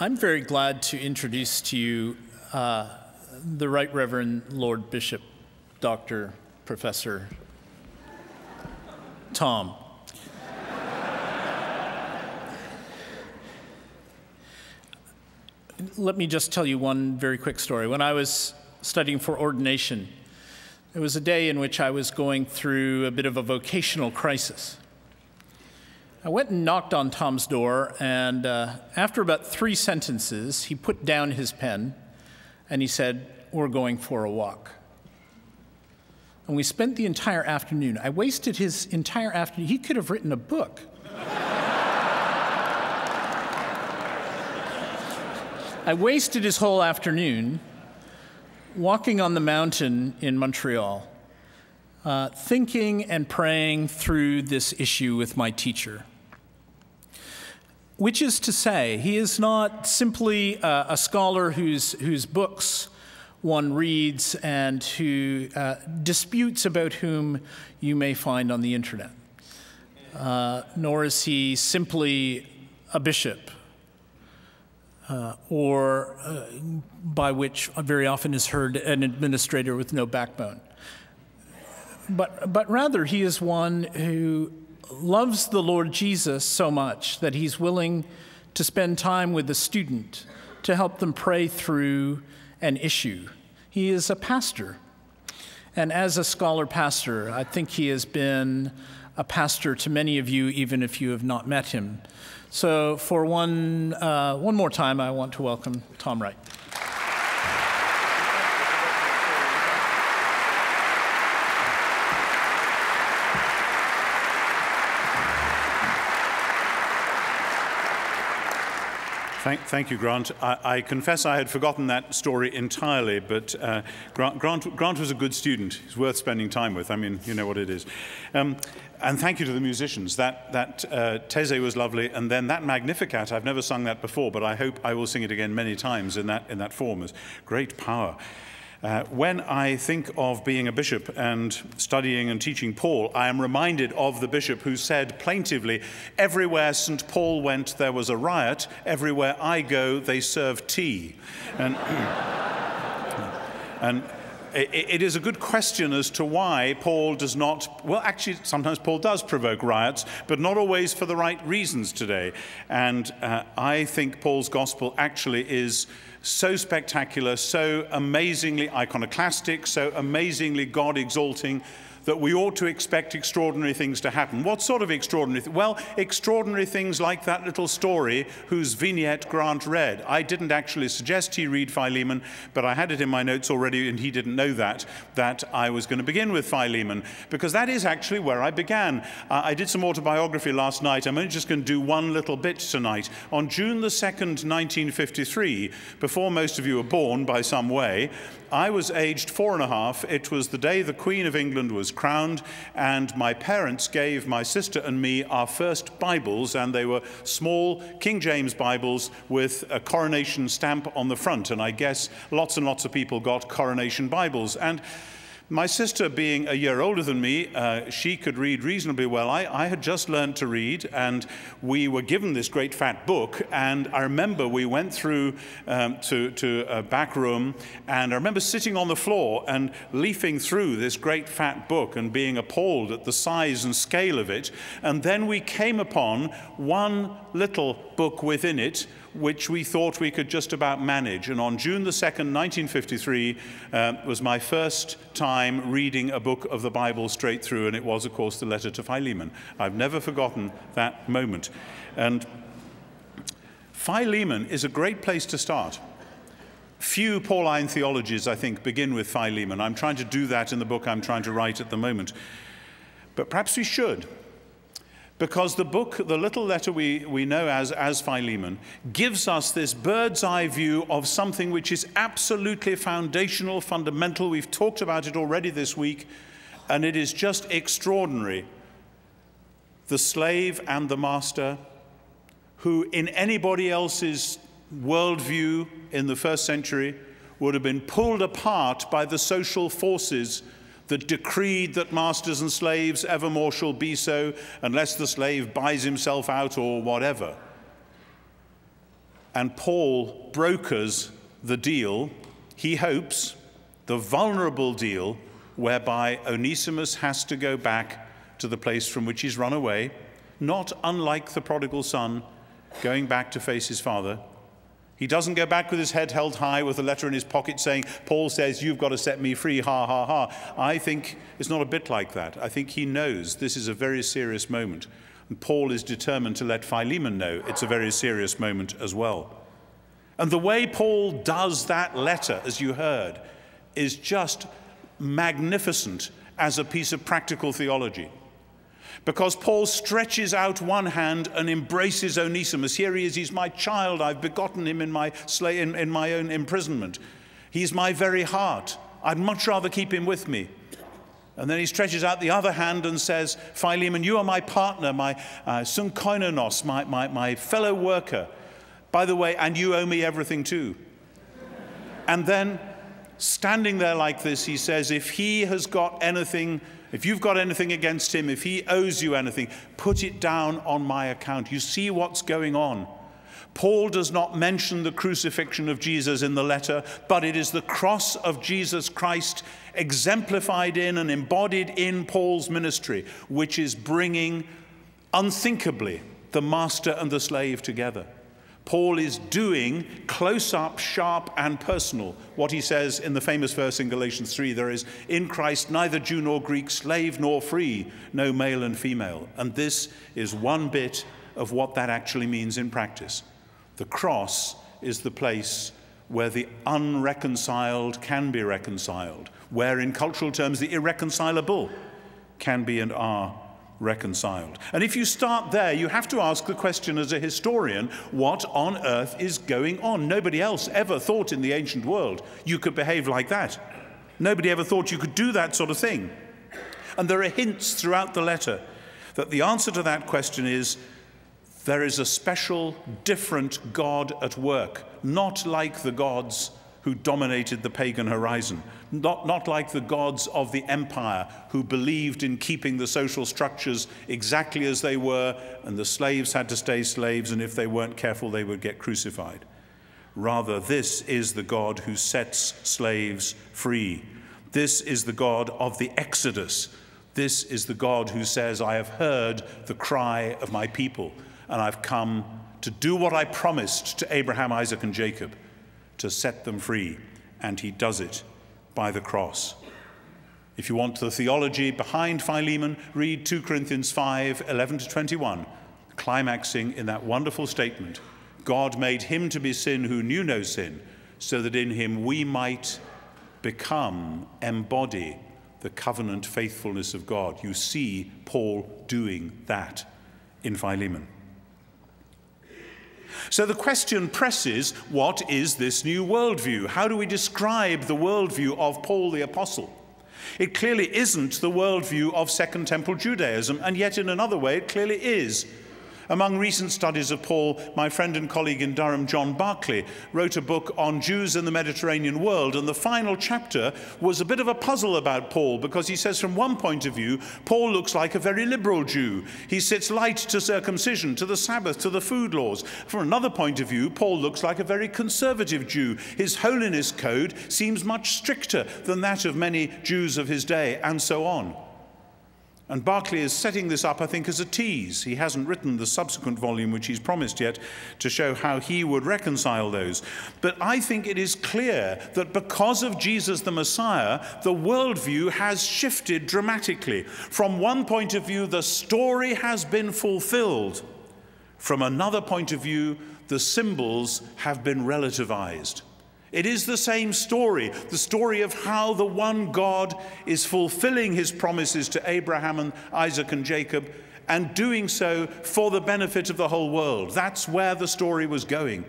I'm very glad to introduce to you the Right Reverend Lord Bishop Dr. Professor Tom. Let me just tell you one very quick story. When I was studying for ordination, there was a day in which I was going through a bit of a vocational crisis. I went and knocked on Tom's door, and after about 3 sentences, he put down his pen, and he said, "We're going for a walk." And we spent the entire afternoon. I wasted his entire afternoon. He could have written a book. I wasted his whole afternoon walking on the mountain in Montreal, thinking and praying through this issue with my teacher. Which is to say, he is not simply a scholar whose books one reads and who disputes about whom you may find on the internet. Nor is he simply a bishop, or by which very often is heard an administrator with no backbone. But rather, he is one who loves the Lord Jesus so much that he's willing to spend time with the student to help them pray through an issue. He is a pastor. And as a scholar pastor, I think he has been a pastor to many of you, even if you have not met him. So for one more time, I want to welcome Tom Wright. Thank you, Grant. I confess I had forgotten that story entirely, but Grant was a good student. He's worth spending time with. I mean, you know what it is. And thank you to the musicians. That Tezé was lovely, and then that Magnificat. I've never sung that before, but I hope I will sing it again many times in that form. It's great power. When I think of being a bishop and studying and teaching Paul, I am reminded of the bishop who said plaintively, "Everywhere St. Paul went, there was a riot. Everywhere I go, they serve tea." And, it is a good question as to why Paul does not, well, actually, sometimes Paul does provoke riots, but not always for the right reasons today. And I think Paul's gospel actually is so spectacular, so amazingly iconoclastic, so amazingly God-exalting, that we ought to expect extraordinary things to happen. What sort of extraordinary things? Well, extraordinary things like that little story whose vignette Grant read. I didn't actually suggest he read Philemon, but I had it in my notes already, and he didn't know that I was going to begin with Philemon, because that is actually where I began. I did some autobiography last night. I'm only just going to do one little bit tonight. On June the 2nd, 1953, before most of you were born by some way, I was aged 4½. It was the day the Queen of England was crowned, and my parents gave my sister and me our first Bibles, and they were small King James Bibles with a coronation stamp on the front, and I guess lots and lots of people got coronation Bibles. And my sister, being a year older than me, she could read reasonably well. I had just learned to read, and we were given this great fat book, and I remember we went through to a back room, and I remember sitting on the floor and leafing through this great fat book and being appalled at the size and scale of it, and then we came upon one little book within it, which we thought we could just about manage. And on June the 2nd, 1953, was my first time reading a book of the Bible straight through, and it was, of course, the letter to Philemon. I've never forgotten that moment. And Philemon is a great place to start. Few Pauline theologies, I think, begin with Philemon. I'm trying to do that in the book I'm trying to write at the moment. But perhaps we should. Because the book, the little letter we know as Philemon, gives us this bird's eye view of something which is absolutely foundational, fundamental. We've talked about it already this week, and it is just extraordinary. The slave and the master, who in anybody else's worldview in the first century would have been pulled apart by the social forces that decreed that masters and slaves evermore shall be so, unless the slave buys himself out or whatever. and Paul brokers the deal, he hopes, the vulnerable deal, whereby Onesimus has to go back to the place from which he's run away, not unlike the prodigal son going back to face his father. He doesn't go back with his head held high with a letter in his pocket saying, Paul says, you've got to set me free, ha, ha, ha. I think it's not a bit like that. I think he knows this is a very serious moment. And Paul is determined to let Philemon know it's a very serious moment as well. And the way Paul does that letter, as you heard, is just magnificent as a piece of practical theology. Because Paul stretches out one hand and embraces Onesimus. Here he is, he's my child, I've begotten him in my own imprisonment. He's my very heart, I'd much rather keep him with me. And then he stretches out the other hand and says, Philemon, you are my partner, my synkoinonos, my fellow worker. By the way, and you owe me everything too. And then, standing there like this, he says, if he has got anything, if you've got anything against him, if he owes you anything, put it down on my account. You see what's going on. Paul does not mention the crucifixion of Jesus in the letter, but it is the cross of Jesus Christ exemplified in and embodied in Paul's ministry, which is bringing unthinkably the master and the slave together. Paul is doing close up, sharp, and personal what he says in the famous verse in Galatians 3, there is in Christ neither Jew nor Greek, slave nor free, no male and female. And this is one bit of what that actually means in practice. The cross is the place where the unreconciled can be reconciled, where in cultural terms the irreconcilable can be and are reconciled. And if you start there, you have to ask the question as a historian, what on earth is going on? Nobody else ever thought in the ancient world you could behave like that. Nobody ever thought you could do that sort of thing. And there are hints throughout the letter that the answer to that question is there is a special, different God at work, not like the gods who dominated the pagan horizon, not like the gods of the empire who believed in keeping the social structures exactly as they were, and the slaves had to stay slaves, and if they weren't careful, they would get crucified. Rather, this is the God who sets slaves free. This is the God of the Exodus. This is the God who says, I have heard the cry of my people, and I've come to do what I promised to Abraham, Isaac, and Jacob, to set them free, and he does it by the cross. If you want the theology behind Philemon, read 2 Corinthians 5, 11 to 21, climaxing in that wonderful statement, God made him to be sin who knew no sin, so that in him we might become, embody the covenant faithfulness of God. You see Paul doing that in Philemon. So the question presses, what is this new worldview? How do we describe the worldview of Paul the Apostle? It clearly isn't the worldview of Second Temple Judaism, and yet in another way it clearly is. Among recent studies of Paul, my friend and colleague in Durham, John Barclay, wrote a book on Jews in the Mediterranean world, and the final chapter was a bit of a puzzle about Paul, because he says from one point of view, Paul looks like a very liberal Jew. He sits light to circumcision, to the Sabbath, to the food laws. From another point of view, Paul looks like a very conservative Jew. His holiness code seems much stricter than that of many Jews of his day, and so on. And Barclay is setting this up, I think, as a tease. He hasn't written the subsequent volume, which he's promised yet, to show how he would reconcile those. But I think it is clear that because of Jesus the Messiah, the worldview has shifted dramatically. From one point of view, the story has been fulfilled. From another point of view, the symbols have been relativized. It is the same story, the story of how the one God is fulfilling his promises to Abraham and Isaac and Jacob and doing so for the benefit of the whole world. That's where the story was going.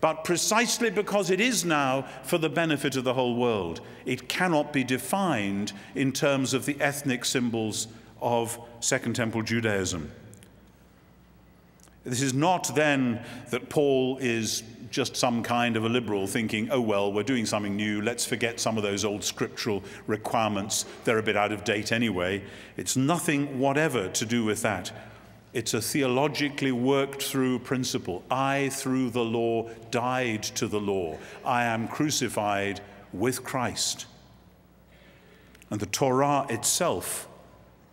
But precisely because it is now for the benefit of the whole world, it cannot be defined in terms of the ethnic symbols of Second Temple Judaism. This is not then that Paul is just some kind of a liberal thinking, oh, well, we're doing something new, let's forget some of those old scriptural requirements, they're a bit out of date anyway. It's nothing whatever to do with that. It's a theologically worked through principle. I, through the law, died to the law. I am crucified with Christ. And the Torah itself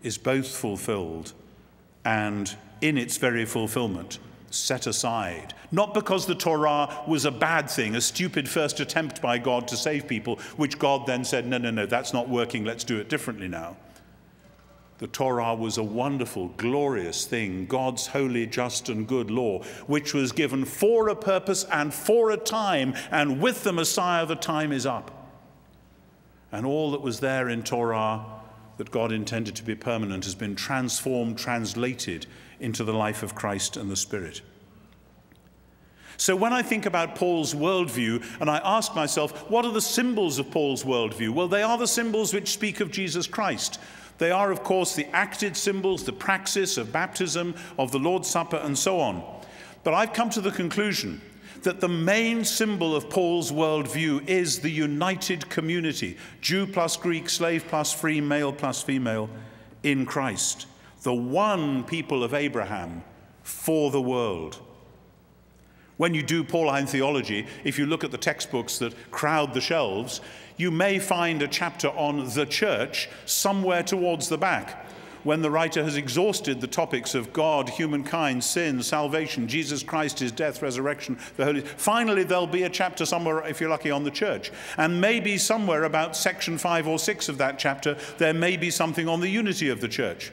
is both fulfilled and, in its very fulfillment, set aside. Not because the Torah was a bad thing, a stupid first attempt by God to save people, which God then said, no, no, no, that's not working, let's do it differently now. The Torah was a wonderful, glorious thing, God's holy, just, and good law, which was given for a purpose and for a time, and with the Messiah the time is up. And all that was there in Torah that God intended to be permanent has been transformed, translated into the life of Christ and the Spirit. So when I think about Paul's worldview, and I ask myself, what are the symbols of Paul's worldview? Well, they are the symbols which speak of Jesus Christ. They are, of course, the acted symbols, the praxis of baptism, of the Lord's Supper, and so on. But I've come to the conclusion that the main symbol of Paul's worldview is the united community, Jew plus Greek, slave plus free, male plus female, in Christ. The one people of Abraham for the world. When you do Pauline theology, if you look at the textbooks that crowd the shelves, you may find a chapter on the church somewhere towards the back, when the writer has exhausted the topics of God, humankind, sin, salvation, Jesus Christ, his death, resurrection, the Holy Spirit. Finally, there'll be a chapter somewhere, if you're lucky, on the church. And maybe somewhere about section 5 or 6 of that chapter, there may be something on the unity of the church.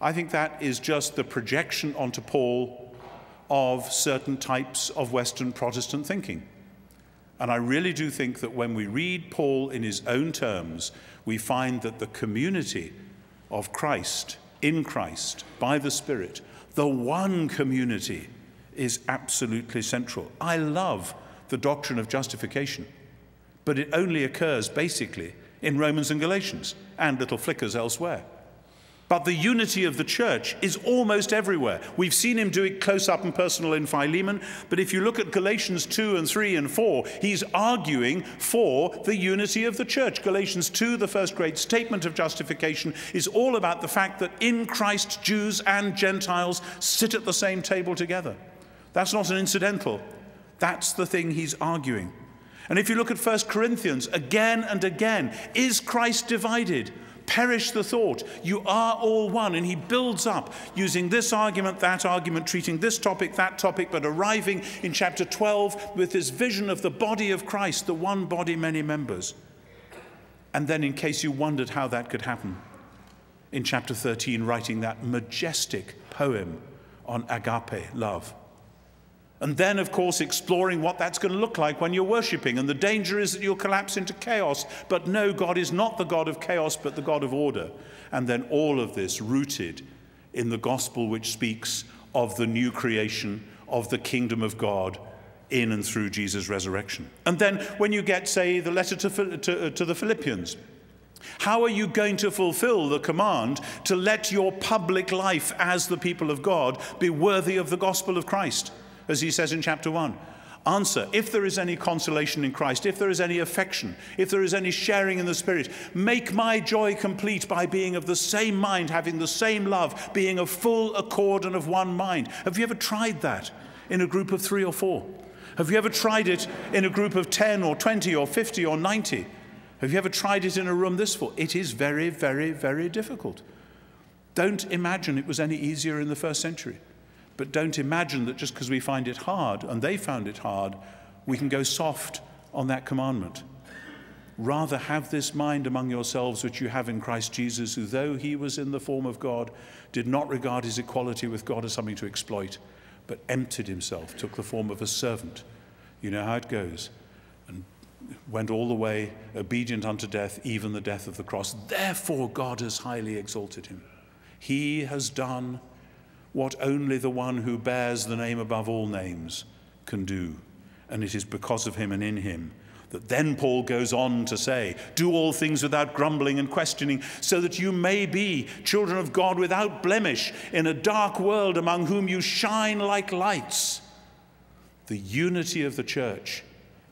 I think that is just the projection onto Paul of certain types of Western Protestant thinking. And I really do think that when we read Paul in his own terms, we find that the community of Christ, in Christ, by the Spirit, the one community, is absolutely central. I love the doctrine of justification, but it only occurs basically in Romans and Galatians and little flickers elsewhere. But the unity of the church is almost everywhere. We've seen him do it close up and personal in Philemon, but if you look at Galatians 2 and 3 and 4, he's arguing for the unity of the church. Galatians 2, the first great statement of justification, is all about the fact that in Christ, Jews and Gentiles sit at the same table together. That's not an incidental. That's the thing he's arguing. And if you look at 1 Corinthians, again and again, is Christ divided? Perish the thought, you are all one. And he builds up using this argument, that argument, treating this topic, that topic, but arriving in chapter 12 with this vision of the body of Christ, the one body, many members. And then, in case you wondered how that could happen, in chapter 13, writing that majestic poem on agape, love. And then, of course, exploring what that's going to look like when you're worshipping. And the danger is that you'll collapse into chaos. But no, God is not the God of chaos, but the God of order. And then all of this rooted in the gospel, which speaks of the new creation, of the kingdom of God in and through Jesus' resurrection. And then when you get, say, the letter to the Philippians, how are you going to fulfill the command to let your public life as the people of God be worthy of the gospel of Christ? As he says in chapter 1, answer, if there is any consolation in Christ, if there is any affection, if there is any sharing in the Spirit, make my joy complete by being of the same mind, having the same love, being of full accord and of one mind. Have you ever tried that in a group of 3 or 4? Have you ever tried it in a group of 10 or 20 or 50 or 90? Have you ever tried it in a room this full? It is very, very, very difficult. Don't imagine it was any easier in the first century. But don't imagine that just because we find it hard, and they found it hard, we can go soft on that commandment. Rather, have this mind among yourselves which you have in Christ Jesus, who, though he was in the form of God, did not regard his equality with God as something to exploit, but emptied himself, took the form of a servant. You know how it goes. And went all the way, obedient unto death, even the death of the cross. Therefore God has highly exalted him. He has done what only the one who bears the name above all names can do. And it is because of him and in him that then Paul goes on to say, do all things without grumbling and questioning, so that you may be children of God without blemish in a dark world, among whom you shine like lights. The unity of the church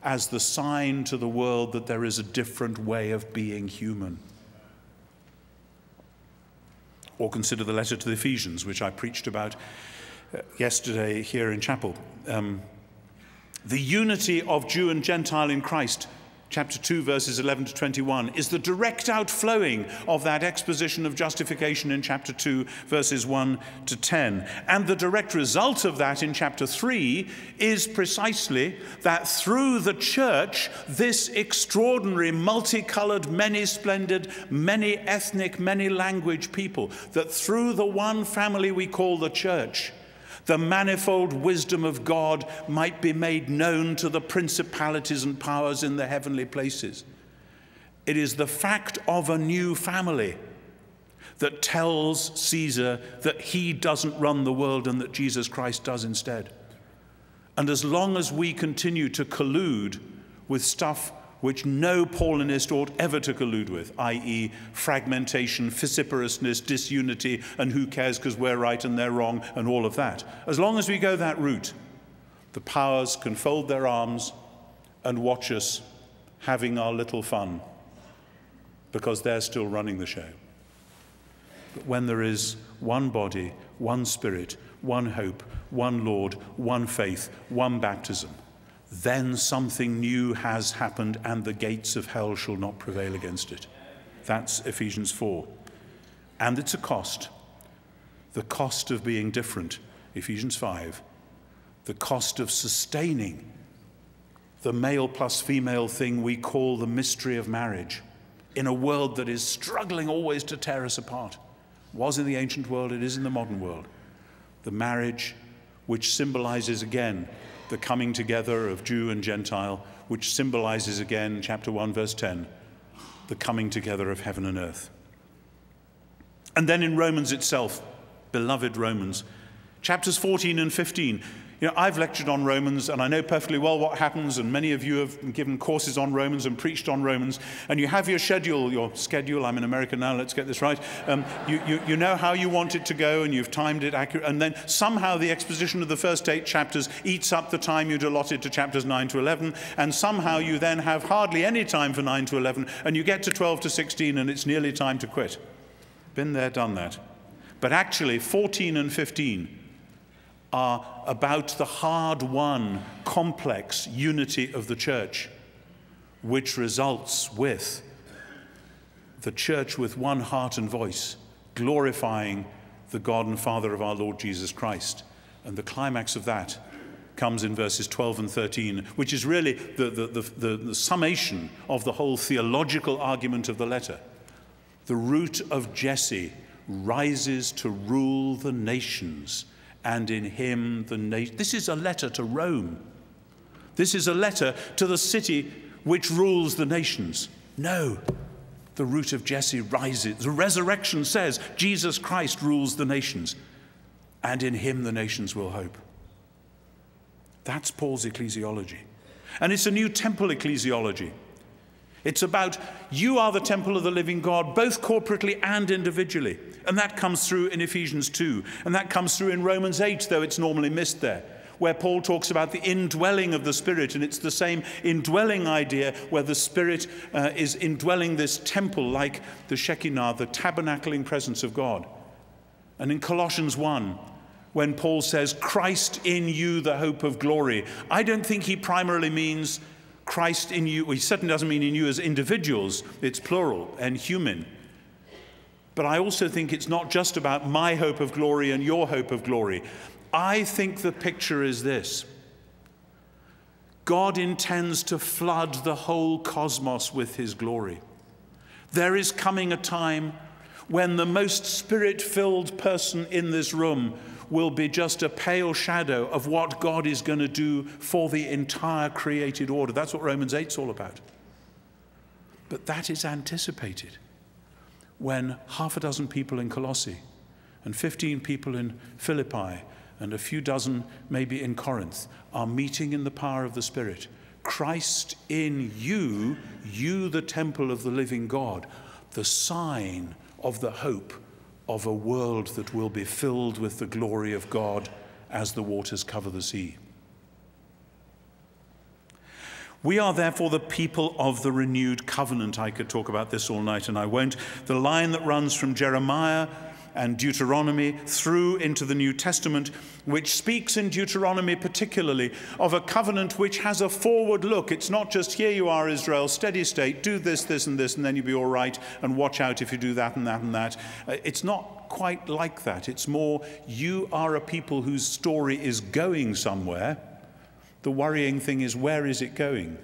as the sign to the world that there is a different way of being human. Or consider the letter to the Ephesians, which I preached about yesterday here in chapel. The unity of Jew and Gentile in Christ, chapter 2, verses 11 to 21, is the direct outflowing of that exposition of justification in chapter 2, verses 1 to 10. And the direct result of that in chapter 3 is precisely that through the church, this extraordinary, multicolored, many-splendid, many-ethnic, many-language people, that through the one family we call the church, the manifold wisdom of God might be made known to the principalities and powers in the heavenly places. It is the fact of a new family that tells Caesar that he doesn't run the world and that Jesus Christ does instead. And as long as we continue to collude with stuff which no Paulinist ought ever to collude with, i.e. fragmentation, vociferousness, disunity, and who cares because we're right and they're wrong, and all of that. As long as we go that route, the powers can fold their arms and watch us having our little fun, because they're still running the show. But when there is one body, one spirit, one hope, one Lord, one faith, one baptism, then something new has happened, and the gates of hell shall not prevail against it. That's Ephesians 4. And it's a cost. The cost of being different, Ephesians 5. The cost of sustaining the male plus female thing we call the mystery of marriage in a world that is struggling always to tear us apart. It was in the ancient world, it is in the modern world. The marriage which symbolizes again the coming together of Jew and Gentile, which symbolizes again, chapter 1, verse 10, the coming together of heaven and earth. And then in Romans itself, beloved Romans, chapters 14 and 15. You know, I've lectured on Romans, and I know perfectly well what happens, and many of you have given courses on Romans and preached on Romans, and you have your schedule, I'm in America now, let's get this right, you know how you want it to go, and you've timed it accurately, and then somehow the exposition of the first 8 chapters eats up the time you'd allotted to chapters 9 to 11, and somehow you then have hardly any time for 9 to 11, and you get to 12 to 16, and it's nearly time to quit. Been there, done that. But actually, 14 and 15 are about the hard-won, complex unity of the church, which results with the church with one heart and voice, glorifying the God and Father of our Lord Jesus Christ. And the climax of that comes in verses 12 and 13, which is really the summation of the whole theological argument of the letter. The root of Jesse rises to rule the nations, and in him the nation. This is a letter to Rome. This is a letter to the city which rules the nations. No, the root of Jesse rises. The resurrection says Jesus Christ rules the nations, and in him the nations will hope. That's Paul's ecclesiology. And it's a new temple ecclesiology. It's about you are the temple of the living God, both corporately and individually. And that comes through in Ephesians 2. And that comes through in Romans 8, though it's normally missed there, where Paul talks about the indwelling of the Spirit. And it's the same indwelling idea where the Spirit is indwelling this temple like the Shekinah, the tabernacling presence of God. And in Colossians 1, when Paul says, Christ in you, the hope of glory, I don't think he primarily means Christ in you. Well, he certainly doesn't mean in you as individuals. It's plural and human. But I also think it's not just about my hope of glory and your hope of glory. I think the picture is this. God intends to flood the whole cosmos with his glory. There is coming a time when the most spirit-filled person in this room will be just a pale shadow of what God is going to do for the entire created order. That's what Romans 8 is all about. But that is anticipated when half a dozen people in Colossae and 15 people in Philippi and a few dozen maybe in Corinth are meeting in the power of the Spirit. Christ in you, you the temple of the living God, the sign of the hope of a world that will be filled with the glory of God as the waters cover the sea. We are therefore the people of the renewed covenant. I could talk about this all night and I won't. The line that runs from Jeremiah and Deuteronomy through into the New Testament, which speaks in Deuteronomy particularly of a covenant which has a forward look. It's not just here you are, Israel, steady state, do this, this, and this, and then you'll be all right, and watch out if you do that and that and that. It's not quite like that. It's more you are a people whose story is going somewhere. The worrying thing is, where is it going?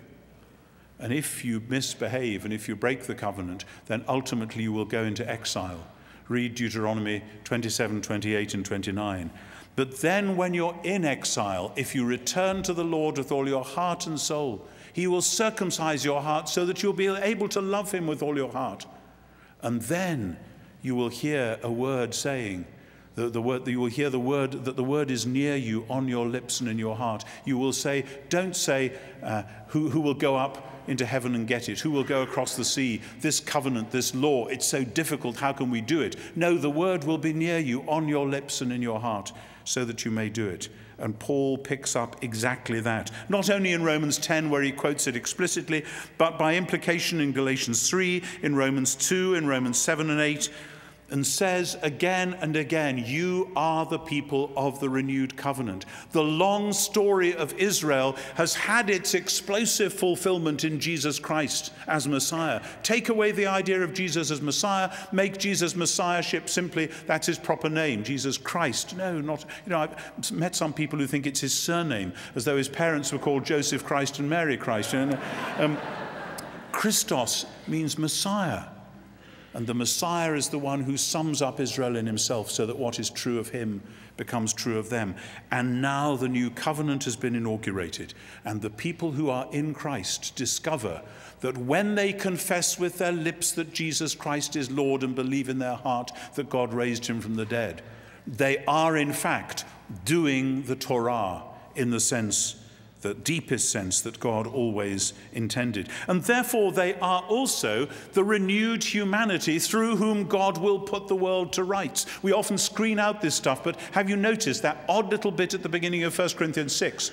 And if you misbehave and if you break the covenant, then ultimately you will go into exile. Read Deuteronomy 27, 28, and 29. But then when you're in exile, if you return to the Lord with all your heart and soul, he will circumcise your heart so that you'll be able to love him with all your heart. And then you will hear a word saying, that the word is near you, on your lips and in your heart. You will say, don't say, who will go up into heaven and get it? Who will go across the sea? This covenant, this law, it's so difficult, how can we do it? No, the word will be near you, on your lips and in your heart, so that you may do it. And Paul picks up exactly that, not only in Romans 10, where he quotes it explicitly, but by implication in Galatians 3, in Romans 2, in Romans 7 and 8, and says again and again, you are the people of the renewed covenant. The long story of Israel has had its explosive fulfillment in Jesus Christ as Messiah. Take away the idea of Jesus as Messiah, make Jesus Messiahship simply, that's his proper name, Jesus Christ. No, not, you know, I've met some people who think it's his surname, as though his parents were called Joseph Christ and Mary Christ. You know? Christos means Messiah. And the Messiah is the one who sums up Israel in himself so that what is true of him becomes true of them. And now the new covenant has been inaugurated, and the people who are in Christ discover that when they confess with their lips that Jesus Christ is Lord and believe in their heart that God raised him from the dead, they are in fact doing the Torah in the sense, the deepest sense, that God always intended. And therefore they are also the renewed humanity through whom God will put the world to rights. We often screen out this stuff, but have you noticed that odd little bit at the beginning of 1 Corinthians 6?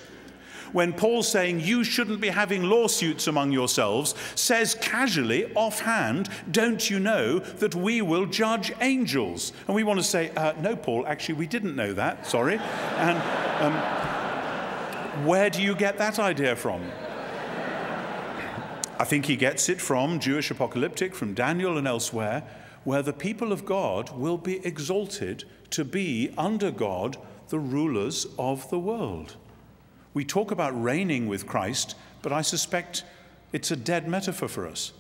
When Paul's saying, you shouldn't be having lawsuits among yourselves, says casually, offhand, don't you know that we will judge angels? And we want to say, no, Paul, actually, we didn't know that, sorry. And... where do you get that idea from? I think he gets it from Jewish apocalyptic, from Daniel and elsewhere, where the people of God will be exalted to be, under God, the rulers of the world. We talk about reigning with Christ, but I suspect it's a dead metaphor for us,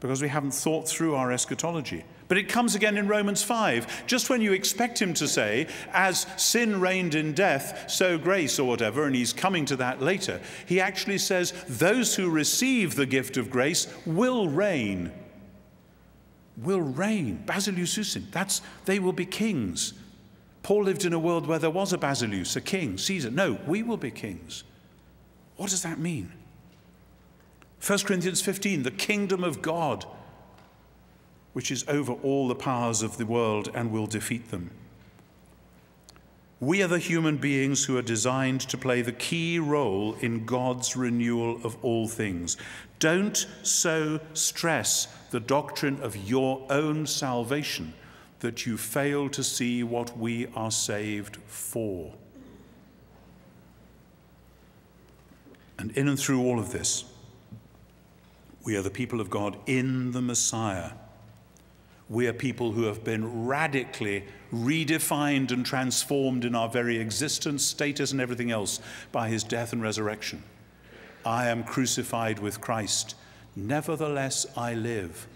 because we haven't thought through our eschatology. But it comes again in Romans 5. Just when you expect him to say, as sin reigned in death, so grace, or whatever, and he's coming to that later, he actually says, those who receive the gift of grace will reign. Will reign. Basileus, they will be kings. Paul lived in a world where there was a Basileus, a king, Caesar. No, we will be kings. What does that mean? 1 Corinthians 15, the kingdom of God, which is over all the powers of the world and will defeat them. We are the human beings who are designed to play the key role in God's renewal of all things. Don't so stress the doctrine of your own salvation that you fail to see what we are saved for. And in and through all of this, we are the people of God in the Messiah. We are people who have been radically redefined and transformed in our very existence, status, and everything else by his death and resurrection. I am crucified with Christ. Nevertheless, I live,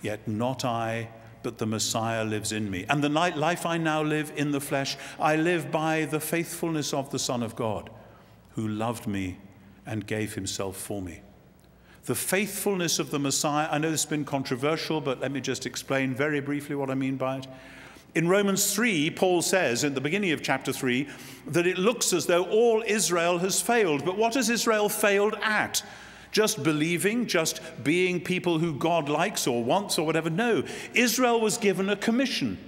yet not I, but the Messiah lives in me. And the life I now live in the flesh, I live by the faithfulness of the Son of God, who loved me and gave himself for me. The faithfulness of the Messiah, I know this has been controversial, but let me just explain very briefly what I mean by it. In Romans 3, Paul says at the beginning of chapter 3 that it looks as though all Israel has failed. But what has Israel failed at? Just believing, just being people who God likes or wants or whatever? No. Israel was given a commission.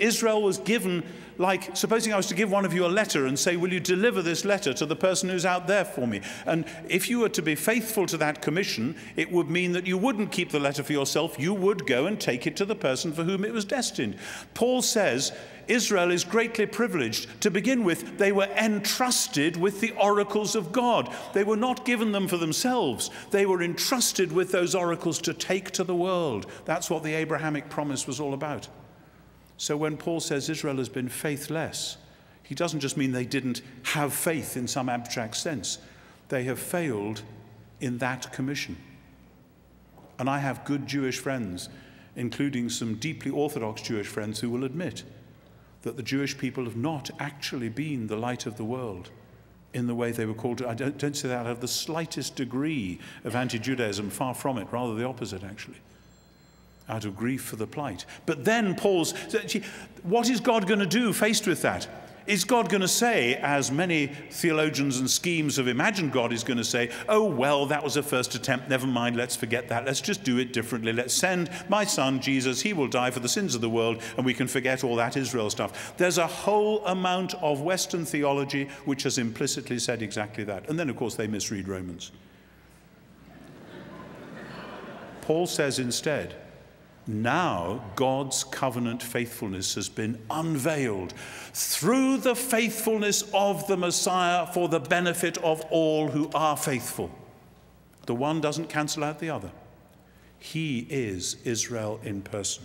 Israel was given, like, supposing I was to give one of you a letter and say, will you deliver this letter to the person who's out there for me? And if you were to be faithful to that commission, it would mean that you wouldn't keep the letter for yourself. You would go and take it to the person for whom it was destined. Paul says, Israel is greatly privileged. To begin with, they were entrusted with the oracles of God. They were not given them for themselves. They were entrusted with those oracles to take to the world. That's what the Abrahamic promise was all about. So when Paul says Israel has been faithless, he doesn't just mean they didn't have faith in some abstract sense. They have failed in that commission. And I have good Jewish friends, including some deeply Orthodox Jewish friends, who will admit that the Jewish people have not actually been the light of the world in the way they were called to. I don't say that out of the slightest degree of anti-Judaism, far from it, rather the opposite actually, out of grief for the plight. But then Paul's, what is God going to do faced with that? Is God going to say, as many theologians and schemes have imagined God is going to say, oh, well, that was a first attempt, never mind, let's forget that, let's just do it differently, let's send my son Jesus, he will die for the sins of the world, and we can forget all that Israel stuff. There's a whole amount of Western theology which has implicitly said exactly that. And then, of course, they misread Romans. Paul says instead, now God's covenant faithfulness has been unveiled through the faithfulness of the Messiah for the benefit of all who are faithful. The one doesn't cancel out the other. He is Israel in person.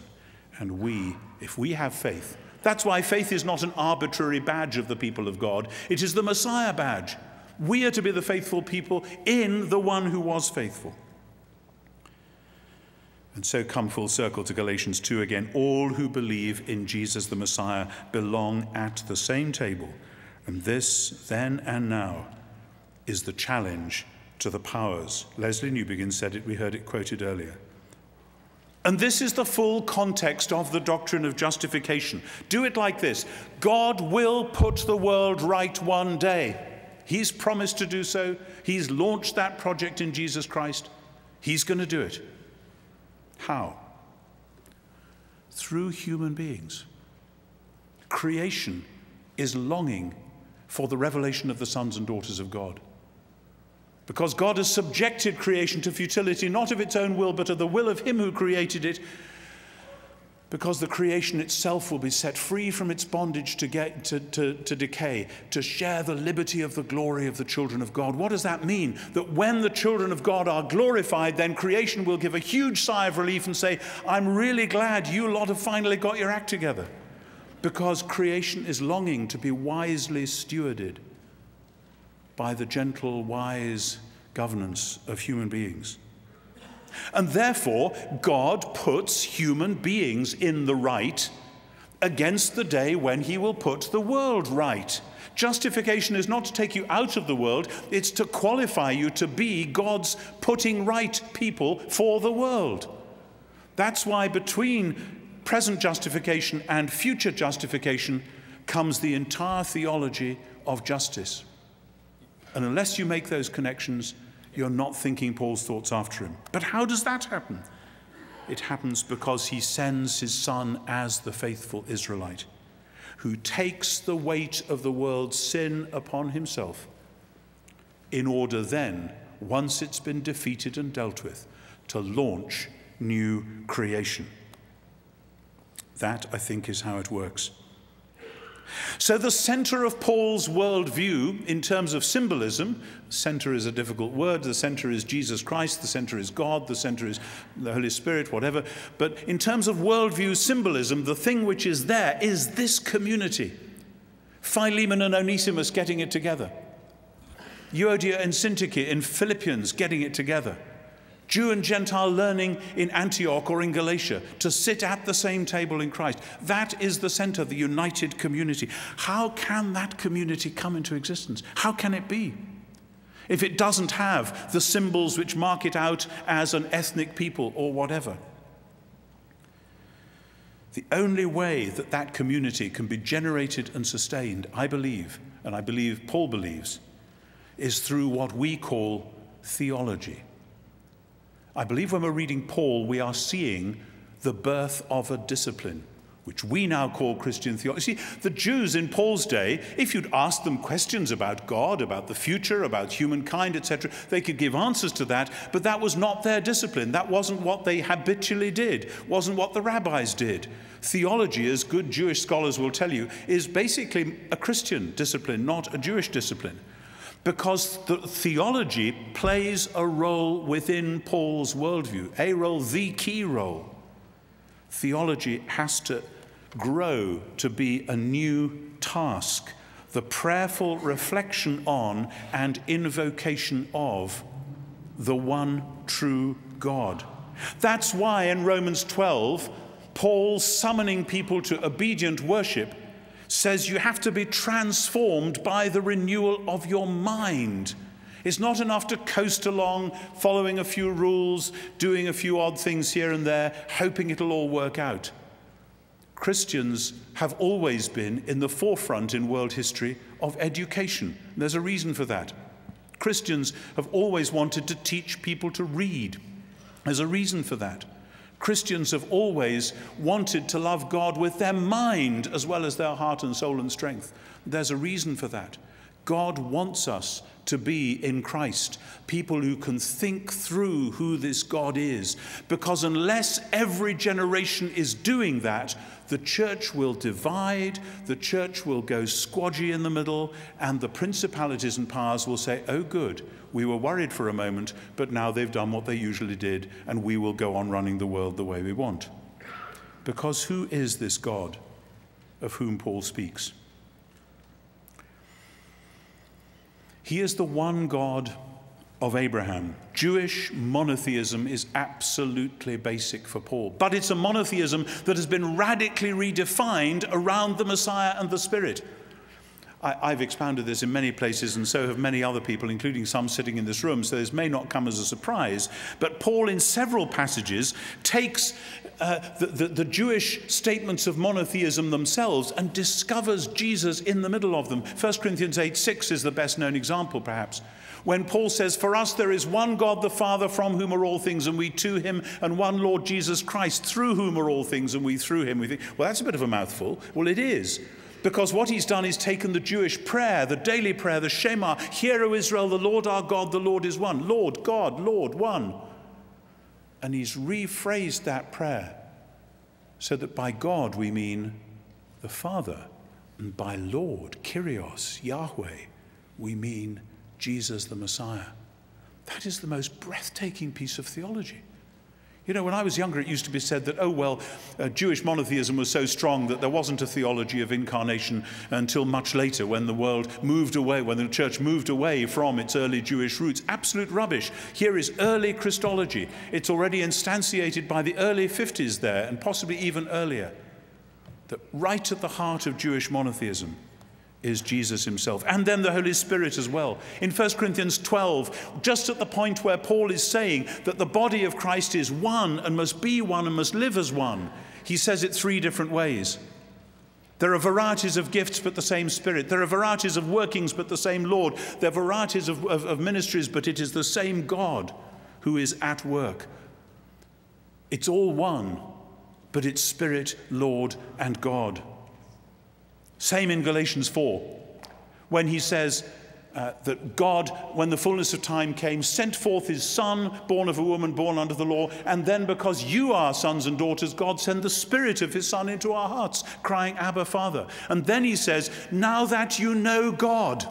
And we, if we have faith, that's why faith is not an arbitrary badge of the people of God. It is the Messiah badge. We are to be the faithful people in the one who was faithful. And so come full circle to Galatians 2 again. All who believe in Jesus the Messiah belong at the same table. And this, then and now, is the challenge to the powers. Leslie Newbigin said it. We heard it quoted earlier. And this is the full context of the doctrine of justification. Do it like this. God will put the world right one day. He's promised to do so. He's launched that project in Jesus Christ. He's going to do it. How? Through human beings. Creation is longing for the revelation of the sons and daughters of God. Because God has subjected creation to futility, not of its own will, but of the will of him who created it. Because the creation itself will be set free from its bondage to decay, to share the liberty of the glory of the children of God. What does that mean? That when the children of God are glorified, then creation will give a huge sigh of relief and say, I'm really glad you lot have finally got your act together. Because creation is longing to be wisely stewarded by the gentle, wise governance of human beings. And therefore, God puts human beings in the right against the day when he will put the world right. Justification is not to take you out of the world, it's to qualify you to be God's putting right people for the world. That's why between present justification and future justification comes the entire theology of justice. And unless you make those connections, you're not thinking Paul's thoughts after him. But how does that happen? It happens because he sends his son as the faithful Israelite, who takes the weight of the world's sin upon himself, in order then, once it's been defeated and dealt with, to launch new creation. That, I think, is how it works. So the center of Paul's worldview in terms of symbolism, center is a difficult word, the center is Jesus Christ, the center is God, the center is the Holy Spirit, whatever. But in terms of worldview symbolism, the thing which is there is this community. Philemon and Onesimus getting it together. Euodia and Syntyche in Philippians getting it together. Jew and Gentile learning in Antioch or in Galatia to sit at the same table in Christ. That is the center, the united community. How can that community come into existence? How can it be? If it doesn't have the symbols which mark it out as an ethnic people or whatever. The only way that that community can be generated and sustained, I believe, and I believe Paul believes, is through what we call theology. I believe when we're reading Paul, we are seeing the birth of a discipline, which we now call Christian theology. See, the Jews in Paul's day, if you'd asked them questions about God, about the future, about humankind, etc., they could give answers to that, but that was not their discipline. That wasn't what they habitually did, wasn't what the rabbis did. Theology, as good Jewish scholars will tell you, is basically a Christian discipline, not a Jewish discipline, because the theology plays a role within Paul's worldview, a role, the key role. Theology has to grow to be a new task, the prayerful reflection on and invocation of the one true God. That's why in Romans 12, Paul, summoning people to obedient worship, says you have to be transformed by the renewal of your mind. It's not enough to coast along, following a few rules, doing a few odd things here and there, hoping it'll all work out. Christians have always been in the forefront in world history of education. There's a reason for that. Christians have always wanted to teach people to read. There's a reason for that. Christians have always wanted to love God with their mind as well as their heart and soul and strength. There's a reason for that. God wants us to be in Christ, people who can think through who this God is, because unless every generation is doing that, the church will divide, the church will go squodgy in the middle, and the principalities and powers will say, oh good, we were worried for a moment, but now they've done what they usually did, and we will go on running the world the way we want. Because who is this God of whom Paul speaks? He is the one God of Abraham. Jewish monotheism is absolutely basic for Paul, but it's a monotheism that has been radically redefined around the Messiah and the Spirit. I've expounded this in many places, and so have many other people, including some sitting in this room, so this may not come as a surprise, but Paul in several passages takes the Jewish statements of monotheism themselves and discovers Jesus in the middle of them. 1 Corinthians 8:6 is the best known example, perhaps, when Paul says, for us there is one God the Father, from whom are all things, and we to him, and one Lord Jesus Christ, through whom are all things, and we through him. We think, well, that's a bit of a mouthful. Well, it is. Because what he's done is taken the Jewish prayer, the daily prayer, the Shema, Hear, O Israel, the Lord our God, the Lord is one. Lord, God, Lord, one. And he's rephrased that prayer so that by God we mean the Father, and by Lord, Kyrios, Yahweh, we mean Jesus the Messiah. That is the most breathtaking piece of theology. You know, when I was younger, it used to be said that, oh, well, Jewish monotheism was so strong that there wasn't a theology of incarnation until much later, when the world moved away, when the church moved away from its early Jewish roots. Absolute rubbish. Here is early Christology. It's already instantiated by the early 50s there, and possibly even earlier. That right at the heart of Jewish monotheism is Jesus himself, and then the Holy Spirit as well. In 1 Corinthians 12, just at the point where Paul is saying that the body of Christ is one and must be one and must live as one, he says it three different ways. There are varieties of gifts, but the same Spirit. There are varieties of workings, but the same Lord. There are varieties of ministries, but it is the same God who is at work. It's all one, but it's Spirit, Lord, and God. Same in Galatians 4, when he says that God, when the fullness of time came, sent forth his Son, born of a woman, born under the law, and then because you are sons and daughters, God sent the Spirit of his Son into our hearts, crying, Abba, Father. And then he says, now that you know God.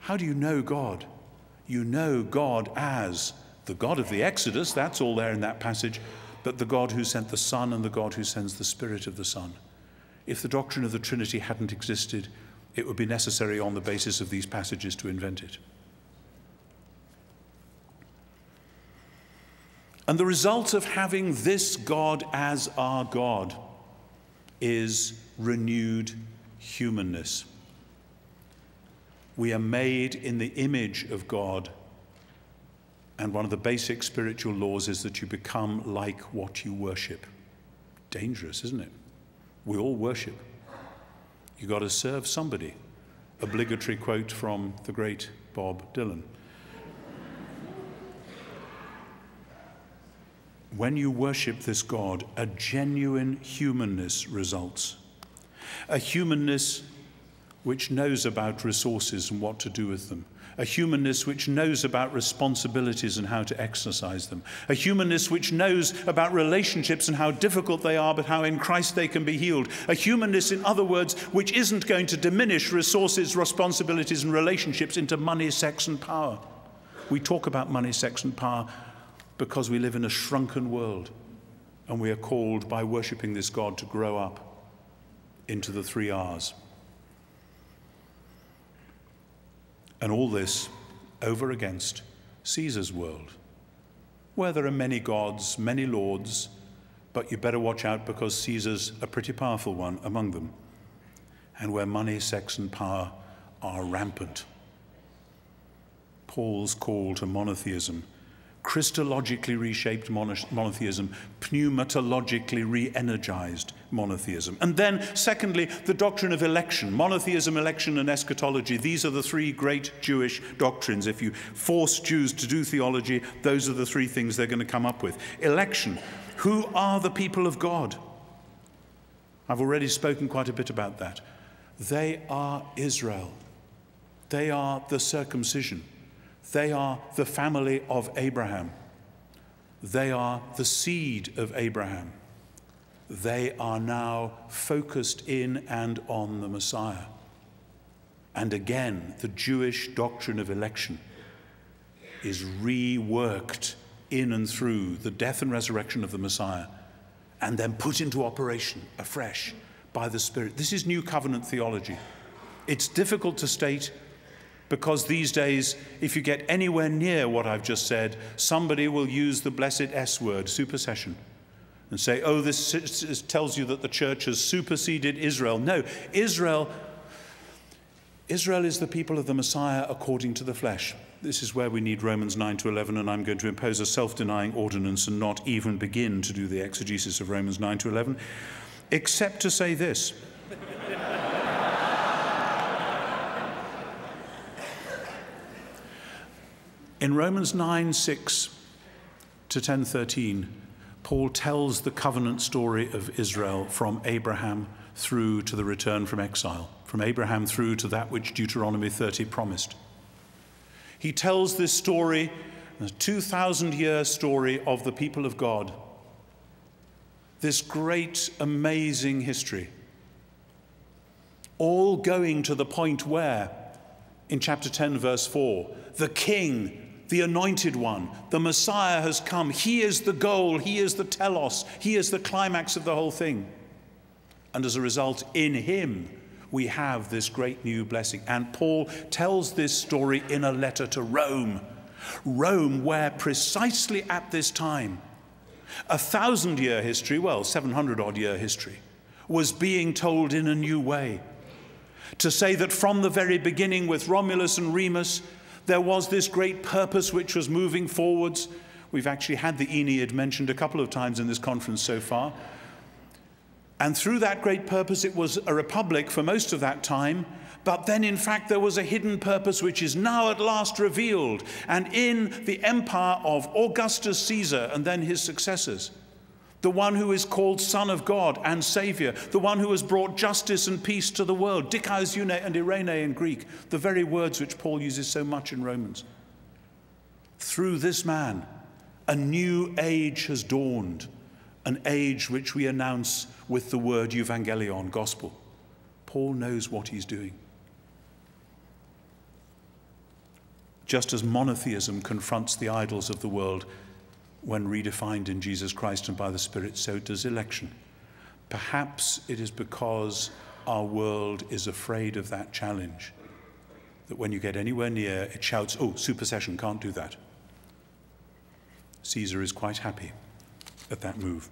How do you know God? You know God as the God of the Exodus, that's all there in that passage, but the God who sent the Son and the God who sends the Spirit of the Son. If the doctrine of the Trinity hadn't existed, it would be necessary on the basis of these passages to invent it. And the result of having this God as our God is renewed humanness. We are made in the image of God, and one of the basic spiritual laws is that you become like what you worship. Dangerous, isn't it? We all worship. You've got to serve somebody. Obligatory quote from the great Bob Dylan. when you worship this God, a genuine humanness results. A humanness which knows about resources and what to do with them. A humanness which knows about responsibilities and how to exercise them. A humanness which knows about relationships and how difficult they are, but how in Christ they can be healed. A humanness, in other words, which isn't going to diminish resources, responsibilities, and relationships into money, sex, and power. We talk about money, sex, and power because we live in a shrunken world, and we are called by worshiping this God to grow up into the 3 R's. And all this over against Caesar's world, where there are many gods, many lords, but you better watch out because Caesar's a pretty powerful one among them, and where money, sex, and power are rampant. Paul's call to monotheism, Christologically reshaped monotheism, pneumatologically re-energized monotheism. And then, secondly, the doctrine of election. Monotheism, election, and eschatology. These are the three great Jewish doctrines. If you force Jews to do theology, those are the three things they're going to come up with. Election. Who are the people of God? I've already spoken quite a bit about that. They are Israel. They are the circumcision. They are the family of Abraham. They are the seed of Abraham. They are now focused in and on the Messiah. And again, the Jewish doctrine of election is reworked in and through the death and resurrection of the Messiah, and then put into operation afresh by the Spirit. This is New Covenant theology. It's difficult to state, because these days, if you get anywhere near what I've just said, somebody will use the blessed S word, supersession, and say, oh, this tells you that the church has superseded Israel. No, Israel is the people of the Messiah according to the flesh. This is where we need Romans 9 to 11, and I'm going to impose a self-denying ordinance and not even begin to do the exegesis of Romans 9 to 11, except to say this. In Romans 9, 6 to 10, 13, Paul tells the covenant story of Israel from Abraham through to the return from exile, from Abraham through to that which Deuteronomy 30 promised. He tells this story, a 2,000-year story of the people of God, this great, amazing history, all going to the point where, in chapter 10, verse 4, the King, the Anointed One, the Messiah has come. He is the goal. He is the telos. He is the climax of the whole thing. And as a result, in him, we have this great new blessing. And Paul tells this story in a letter to Rome. Rome, where precisely at this time, a 1,000-year history, well, 700-odd-year history, was being told in a new way. To say that from the very beginning with Romulus and Remus, there was this great purpose which was moving forwards. We've actually had the Aeneid mentioned a couple of times in this conference so far. And through that great purpose, it was a republic for most of that time. But then, in fact, there was a hidden purpose which is now at last revealed. And in the empire of Augustus Caesar and then his successors, the one who is called Son of God and Savior, the one who has brought justice and peace to the world, dikaiosune and eirene in Greek, the very words which Paul uses so much in Romans. Through this man, a new age has dawned, an age which we announce with the word evangelion, gospel. Paul knows what he's doing. Just as monotheism confronts the idols of the world, when redefined in Jesus Christ and by the Spirit, so does election. Perhaps it is because our world is afraid of that challenge, that when you get anywhere near, it shouts, oh, supersession, can't do that. Caesar is quite happy at that move.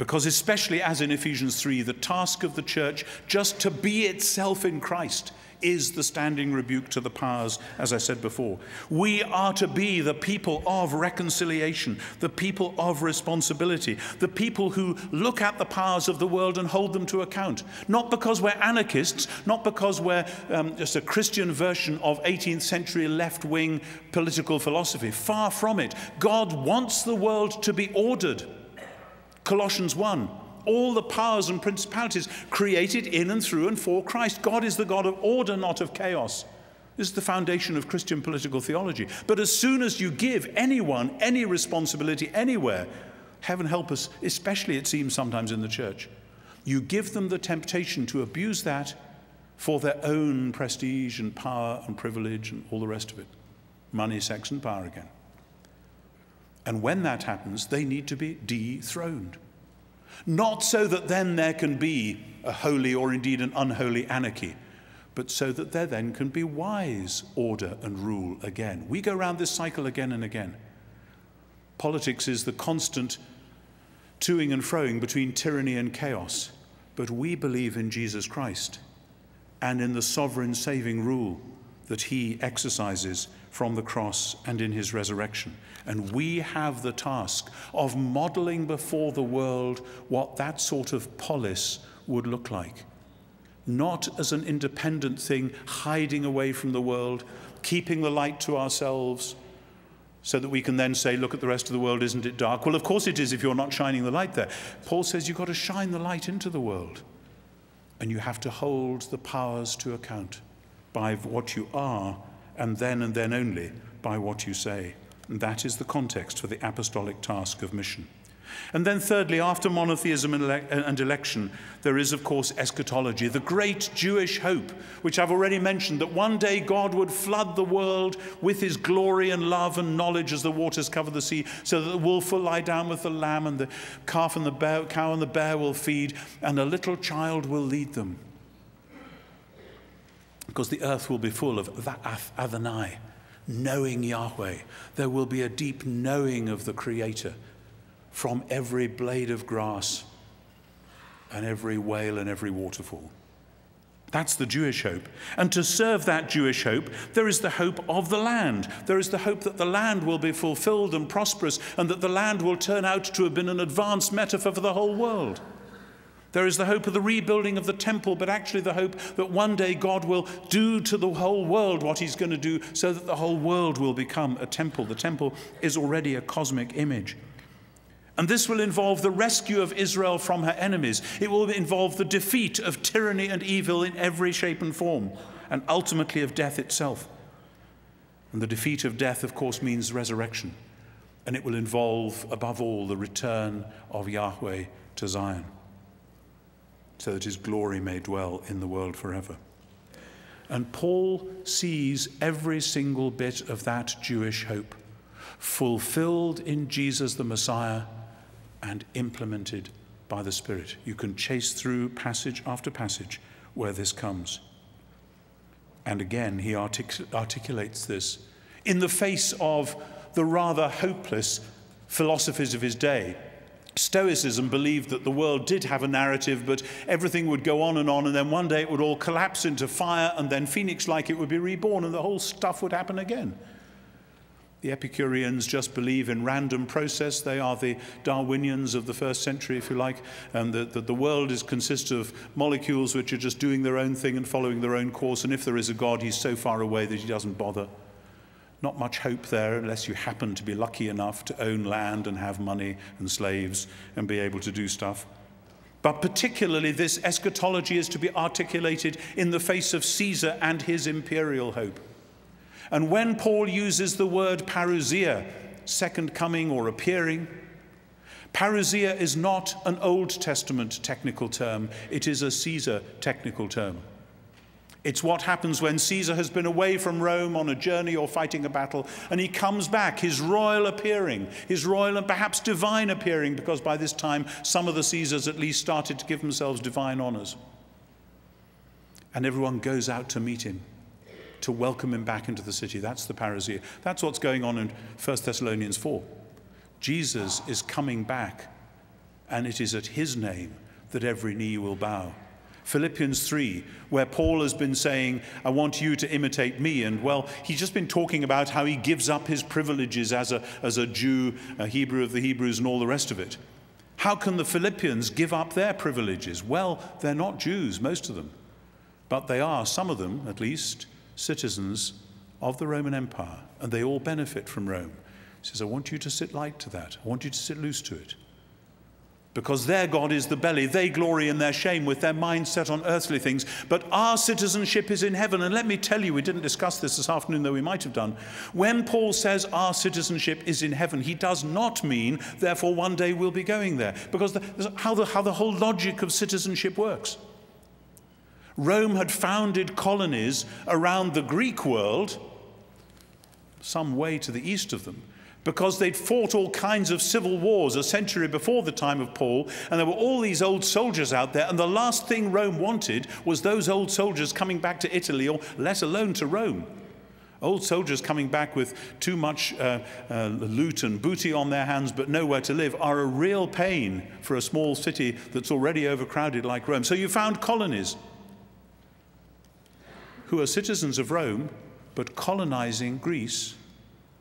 Because especially as in Ephesians 3, the task of the church just to be itself in Christ is the standing rebuke to the powers, as I said before. We are to be the people of reconciliation, the people of responsibility, the people who look at the powers of the world and hold them to account. Not because we're anarchists, not because we're just a Christian version of 18th century left-wing political philosophy. Far from it. God wants the world to be ordered. Colossians 1, all the powers and principalities created in and through and for Christ. God is the God of order, not of chaos. This is the foundation of Christian political theology. But as soon as you give anyone any responsibility anywhere, heaven help us, especially it seems sometimes in the church, you give them the temptation to abuse that for their own prestige and power and privilege and all the rest of it. Money, sex, and power again. And when that happens, they need to be dethroned. Not so that then there can be a holy or indeed an unholy anarchy, but so that there then can be wise order and rule again. We go round this cycle again and again. Politics is the constant toing and froing between tyranny and chaos, but we believe in Jesus Christ and in the sovereign saving rule that he exercises from the cross and in his resurrection. And we have the task of modeling before the world what that sort of polis would look like. Not as an independent thing, hiding away from the world, keeping the light to ourselves, so that we can then say, look at the rest of the world, isn't it dark? Well, of course it is if you're not shining the light there. Paul says you've got to shine the light into the world, and you have to hold the powers to account by what you are, and then only by what you say. And that is the context for the apostolic task of mission. And then thirdly, after monotheism and election, there is, of course, eschatology, the great Jewish hope, which I've already mentioned, that one day God would flood the world with his glory and love and knowledge as the waters cover the sea, so that the wolf will lie down with the lamb, and the calf and the bear, cow and the bear will feed, and a little child will lead them. Because the earth will be full of va'ath Adonai, knowing Yahweh. There will be a deep knowing of the Creator from every blade of grass and every whale and every waterfall. That's the Jewish hope. And to serve that Jewish hope, there is the hope of the land. There is the hope that the land will be fulfilled and prosperous, and that the land will turn out to have been an advanced metaphor for the whole world. There is the hope of the rebuilding of the temple, but actually the hope that one day God will do to the whole world what he's going to do, so that the whole world will become a temple. The temple is already a cosmic image. And this will involve the rescue of Israel from her enemies. It will involve the defeat of tyranny and evil in every shape and form, and ultimately of death itself. And the defeat of death, of course, means resurrection. And it will involve, above all, the return of Yahweh to Zion, so that his glory may dwell in the world forever. And Paul sees every single bit of that Jewish hope fulfilled in Jesus the Messiah and implemented by the Spirit. You can chase through passage after passage where this comes. And again, he articulates this in the face of the rather hopeless philosophies of his day. Stoicism believed that the world did have a narrative, but everything would go on, and then one day it would all collapse into fire, and then phoenix-like it would be reborn, and the whole stuff would happen again. The Epicureans just believe in random process. They are the Darwinians of the first century, if you like, and that the world consists of molecules which are just doing their own thing and following their own course, and if there is a God, he's so far away that he doesn't bother. Not much hope there unless you happen to be lucky enough to own land and have money and slaves and be able to do stuff. But particularly this eschatology is to be articulated in the face of Caesar and his imperial hope. And when Paul uses the word parousia, second coming or appearing, parousia is not an Old Testament technical term. It is a Caesar technical term. It's what happens when Caesar has been away from Rome on a journey or fighting a battle, and he comes back, his royal appearing, his royal and perhaps divine appearing, because by this time some of the Caesars at least started to give themselves divine honors. And everyone goes out to meet him, to welcome him back into the city. That's the parousia. That's what's going on in 1 Thessalonians 4. Jesus is coming back and it is at his name that every knee will bow. Philippians 3, where Paul has been saying, I want you to imitate me. And, well, he's just been talking about how he gives up his privileges as a Jew, a Hebrew of the Hebrews, and all the rest of it. How can the Philippians give up their privileges? Well, they're not Jews, most of them. But they are, some of them at least, citizens of the Roman Empire. And they all benefit from Rome. He says, I want you to sit light to that. I want you to sit loose to it. Because their God is the belly. They glory in their shame with their mind set on earthly things. But our citizenship is in heaven. And let me tell you, we didn't discuss this afternoon, though we might have done. When Paul says our citizenship is in heaven, he does not mean, therefore, one day we'll be going there. Because how the whole logic of citizenship works. Rome had founded colonies around the Greek world, some way to the east of them, because they'd fought all kinds of civil wars a century before the time of Paul, and there were all these old soldiers out there, and the last thing Rome wanted was those old soldiers coming back to Italy, or let alone to Rome. Old soldiers coming back with too much loot and booty on their hands but nowhere to live are a real pain for a small city that's already overcrowded like Rome. So you found colonies who are citizens of Rome but colonizing Greece,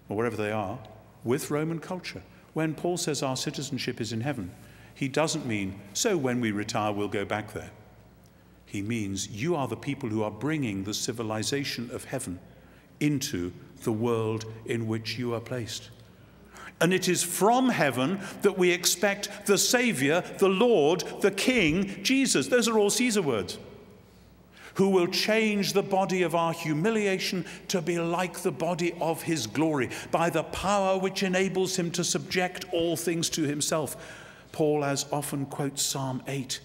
or wherever they are, with Roman culture. When Paul says our citizenship is in heaven, he doesn't mean, so when we retire, we'll go back there. He means you are the people who are bringing the civilization of heaven into the world in which you are placed. And it is from heaven that we expect the Savior, the Lord, the King, Jesus. Those are all Caesar words. Who will change the body of our humiliation to be like the body of his glory, by the power which enables him to subject all things to himself. Paul as often quotes Psalm 8.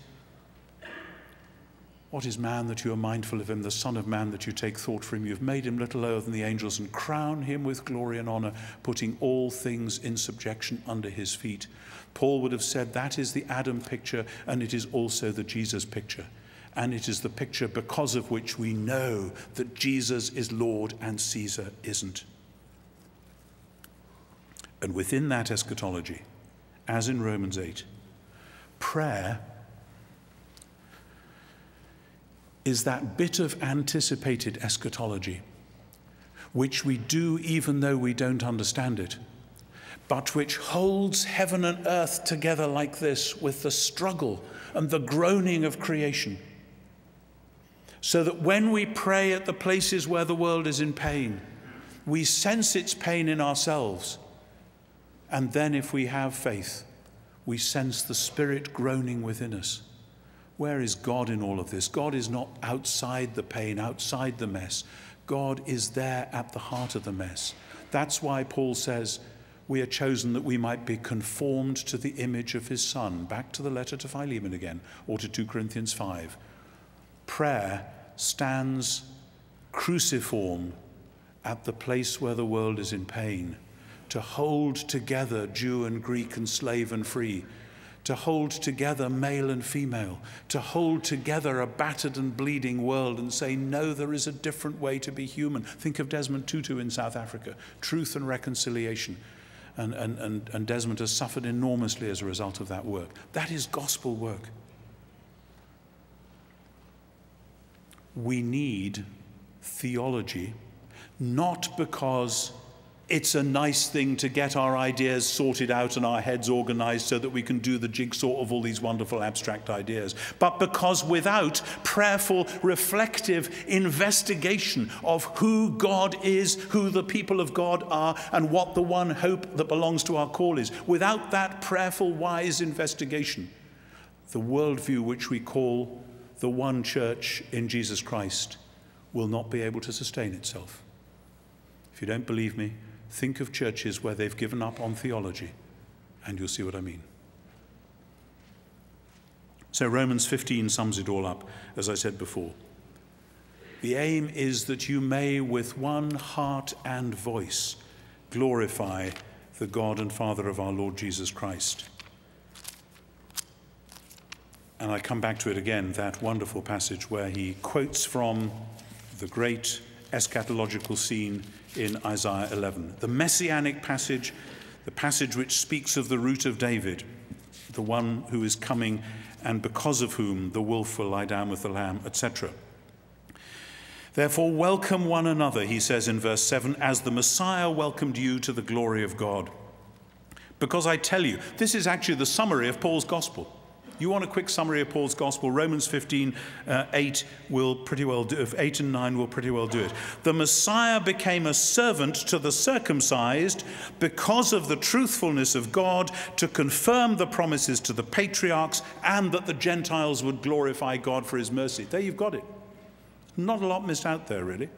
What is man that you are mindful of him, the son of man that you take thought for him? You have made him little lower than the angels and crown him with glory and honor, putting all things in subjection under his feet. Paul would have said that is the Adam picture, and it is also the Jesus picture. And it is the picture because of which we know that Jesus is Lord and Caesar isn't. And within that eschatology, as in Romans 8, prayer is that bit of anticipated eschatology which we do even though we don't understand it, but which holds heaven and earth together like this with the struggle and the groaning of creation. So that when we pray at the places where the world is in pain, we sense its pain in ourselves. And then if we have faith, we sense the Spirit groaning within us. Where is God in all of this? God is not outside the pain, outside the mess. God is there at the heart of the mess. That's why Paul says, we are chosen that we might be conformed to the image of his Son. Back to the letter to Philemon again, or to 2 Corinthians 5. Prayer stands cruciform at the place where the world is in pain, to hold together Jew and Greek and slave and free, to hold together male and female, to hold together a battered and bleeding world and say, no, there is a different way to be human. Think of Desmond Tutu in South Africa, truth and reconciliation. And Desmond has suffered enormously as a result of that work. That is gospel work. We need theology, not because it's a nice thing to get our ideas sorted out and our heads organized so that we can do the jigsaw of all these wonderful abstract ideas, but because without prayerful, reflective investigation of who God is, who the people of God are, and what the one hope that belongs to our call is, without that prayerful, wise investigation, the worldview which we call the one church in Jesus Christ will not be able to sustain itself. If you don't believe me, think of churches where they've given up on theology, and you'll see what I mean. So Romans 15 sums it all up, as I said before. The aim is that you may, with one heart and voice, glorify the God and Father of our Lord Jesus Christ. And I come back to it again, that wonderful passage where he quotes from the great eschatological scene in Isaiah 11. The messianic passage, the passage which speaks of the root of David. the one who is coming, and because of whom the wolf will lie down with the lamb, etc. Therefore, welcome one another, he says in verse 7, as the Messiah welcomed you to the glory of God. Because I tell you, this is actually the summary of Paul's gospel. You want a quick summary of Paul's gospel? Romans 15, 8 will pretty well do, 8 and 9 will pretty well do it. The Messiah became a servant to the circumcised because of the truthfulness of God, to confirm the promises to the patriarchs, and that the Gentiles would glorify God for his mercy. There you've got it. Not a lot missed out there, really.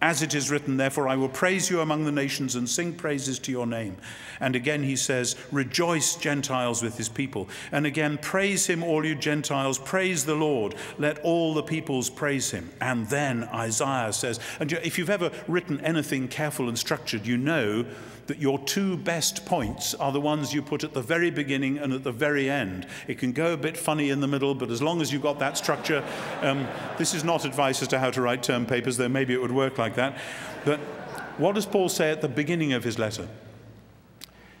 As it is written, therefore, I will praise you among the nations and sing praises to your name. And again he says, rejoice, Gentiles, with his people. And again, praise him, all you Gentiles, praise the Lord. Let all the peoples praise him. And then Isaiah says, and if you've ever written anything careful and structured, you know that your two best points are the ones you put at the very beginning and at the very end. It can go a bit funny in the middle, but as long as you've got that structure, this is not advice as to how to write term papers, though maybe it would work like that. But what does Paul say at the beginning of his letter?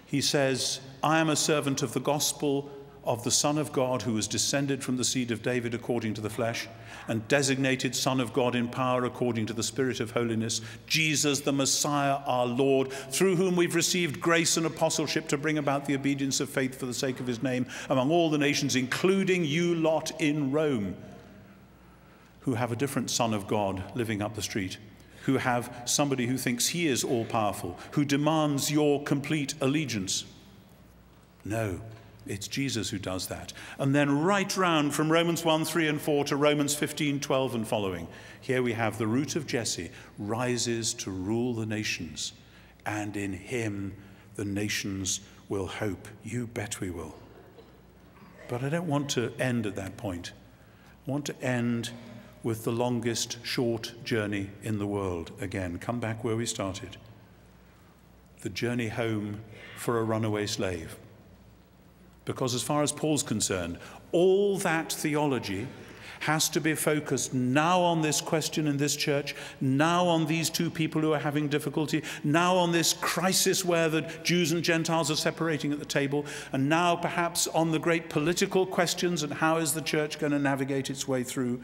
He says, I am a servant of the gospel of the Son of God, who was descended from the seed of David according to the flesh, and designated Son of God in power according to the Spirit of holiness, Jesus the Messiah our Lord, through whom we've received grace and apostleship to bring about the obedience of faith for the sake of his name among all the nations, including you lot in Rome, who have a different Son of God living up the street, who have somebody who thinks he is all-powerful, who demands your complete allegiance. No. It's Jesus who does that. And then right round from Romans 1, 3 and 4 to Romans 15, 12 and following. Here we have the root of Jesse rises to rule the nations, and in him the nations will hope. You bet we will. But I don't want to end at that point. I want to end with the longest short journey in the world. Again, come back where we started. The journey home for a runaway slave. Because as far as Paul's concerned, all that theology has to be focused now on this question in this church, now on these two people who are having difficulty, now on this crisis where the Jews and Gentiles are separating at the table, and now perhaps on the great political questions and how is the church going to navigate its way through.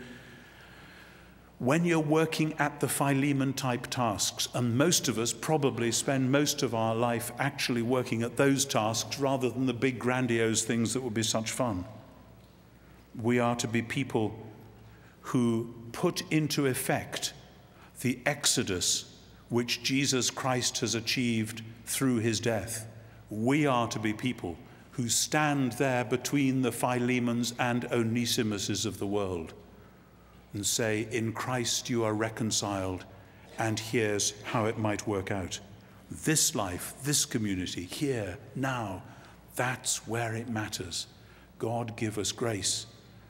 When you're working at the Philemon-type tasks, and most of us probably spend most of our life actually working at those tasks rather than the big grandiose things that would be such fun, we are to be people who put into effect the exodus which Jesus Christ has achieved through his death. We are to be people who stand there between the Philemons and Onesimuses of the world and say, in Christ you are reconciled, and here's how it might work out. This life, this community, here, now, that's where it matters. God give us grace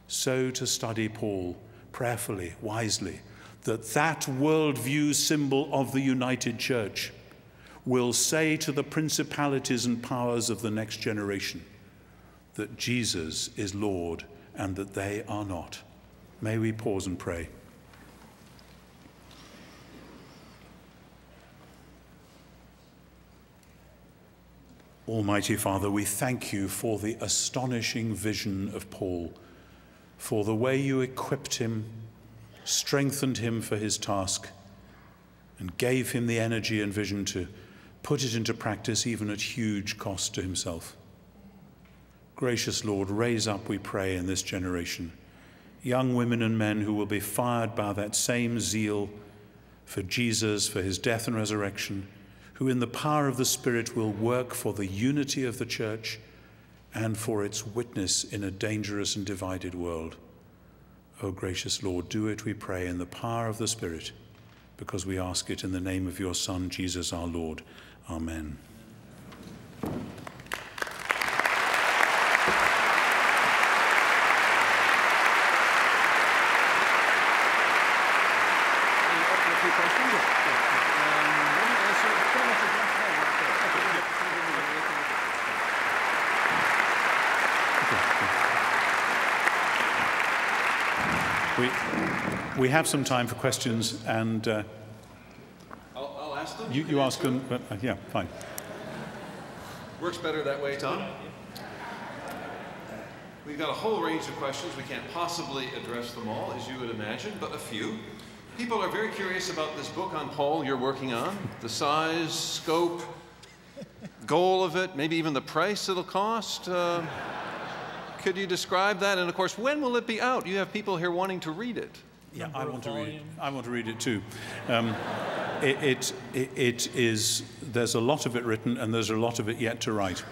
so to study Paul prayerfully, wisely, that that worldview symbol of the united church will say to the principalities and powers of the next generation that Jesus is Lord and that they are not. May we pause and pray. Almighty Father, we thank you for the astonishing vision of Paul, for the way you equipped him, strengthened him for his task, and gave him the energy and vision to put it into practice, even at huge cost to himself. Gracious Lord, raise up, we pray, in this generation young women and men who will be fired by that same zeal for Jesus, for his death and resurrection, who in the power of the Spirit will work for the unity of the church and for its witness in a dangerous and divided world. O gracious Lord, do it, we pray, in the power of the Spirit, because we ask it in the name of your Son, Jesus our Lord. Amen. We have some time for questions, and I'll ask them. You ask them, but yeah, fine. Works better that way, Tom. We've got a whole range of questions. We can't possibly address them all, as you would imagine, but a few. People are very curious about this book on Paul you're working on, the size, scope, goal of it, maybe even the price it'll cost. Could you describe that? And of course, when will it be out? You have people here wanting to read it. Yeah, I want to read it. I want to read it too. It is, there's a lot of it written and there's a lot of it yet to write.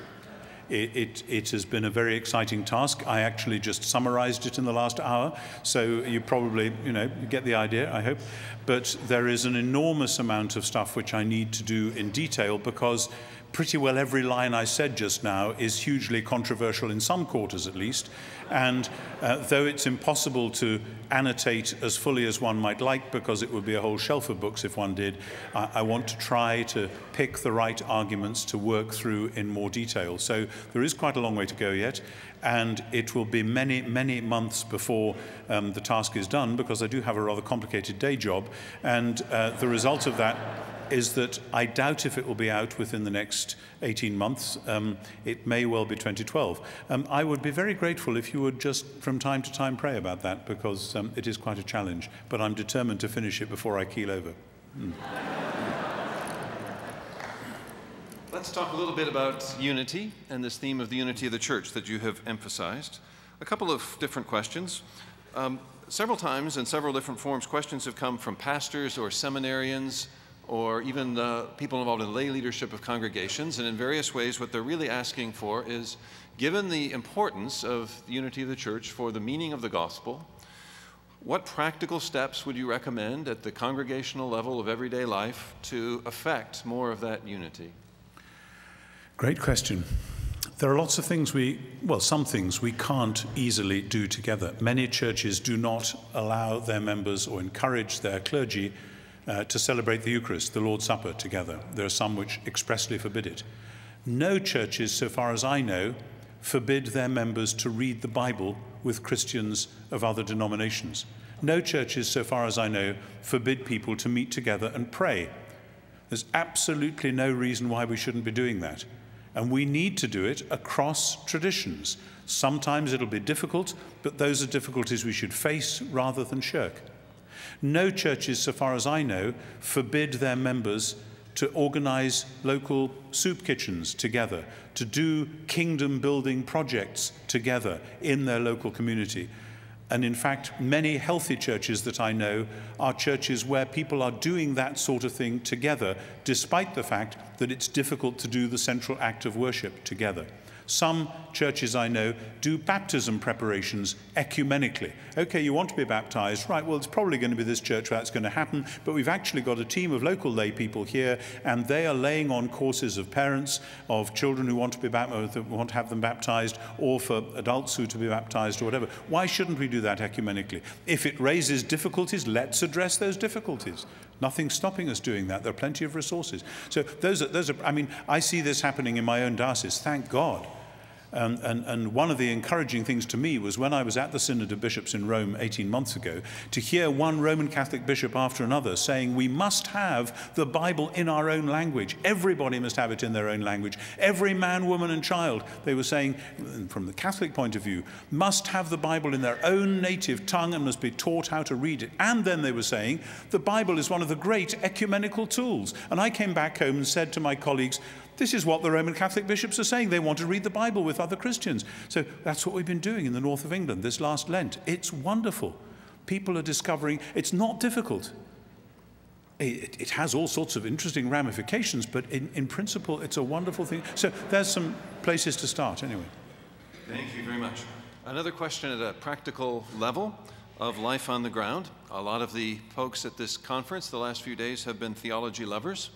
It has been a very exciting task. I actually just summarized it in the last hour, so you probably, you get the idea, I hope. But there is an enormous amount of stuff which I need to do in detail, because pretty well every line I said just now is hugely controversial in some quarters, at least. And though it's impossible to annotate as fully as one might like, because it would be a whole shelf of books if one did, I want to try to pick the right arguments to work through in more detail. So there is quite a long way to go yet, and it will be many, many months before the task is done, because I do have a rather complicated day job, and the result of that is that I doubt if it will be out within the next 18 months. It may well be 2012. I would be very grateful if you would just from time to time pray about that, because it is quite a challenge, but I'm determined to finish it before I keel over. Let's talk a little bit about unity and this theme of the unity of the church that you have emphasized. A couple of different questions. Several times in several different forms, questions have come from pastors or seminarians, or even the people involved in lay leadership of congregations, and in various ways what they're really asking for is, given the importance of the unity of the church for the meaning of the gospel, what practical steps would you recommend at the congregational level of everyday life to affect more of that unity? Great question. There are lots of things some things we can't easily do together. Many churches do not allow their members or encourage their clergy to celebrate the Eucharist, the Lord's Supper, together. There are some which expressly forbid it. No churches, so far as I know, forbid their members to read the Bible with Christians of other denominations. No churches, so far as I know, forbid people to meet together and pray. There's absolutely no reason why we shouldn't be doing that. And we need to do it across traditions. Sometimes it'll be difficult, but those are difficulties we should face rather than shirk. No churches, so far as I know, forbid their members to organize local soup kitchens together, to do kingdom-building projects together in their local community. And in fact, many healthy churches that I know are churches where people are doing that sort of thing together, despite the fact that it's difficult to do the central act of worship together. Some churches I know do baptism preparations ecumenically. Okay, you want to be baptized, right, well, it's probably going to be this church where that's going to happen, but we've actually got a team of local lay people here, and they are laying on courses of parents, of children who want to be want to have them baptized, or for adults who to be baptized, or whatever. Why shouldn't we do that ecumenically? If it raises difficulties, let's address those difficulties. Nothing's stopping us doing that. There are plenty of resources. So those are I mean, I see this happening in my own diocese, thank God. And one of the encouraging things to me was when I was at the Synod of Bishops in Rome 18 months ago, to hear one Roman Catholic bishop after another saying we must have the Bible in our own language. Everybody must have it in their own language. Every man, woman, and child, they were saying, from the Catholic point of view, must have the Bible in their own native tongue and must be taught how to read it. And then they were saying the Bible is one of the great ecumenical tools. And I came back home and said to my colleagues, this is what the Roman Catholic bishops are saying. They want to read the Bible with other Christians. So that's what we've been doing in the north of England this last Lent. It's wonderful. People are discovering it's not difficult. It has all sorts of interesting ramifications, but in principle, it's a wonderful thing. So there's some places to start anyway. Thank you very much. Another question at a practical level of life on the ground. A lot of the folks at this conference the last few days have been theology lovers.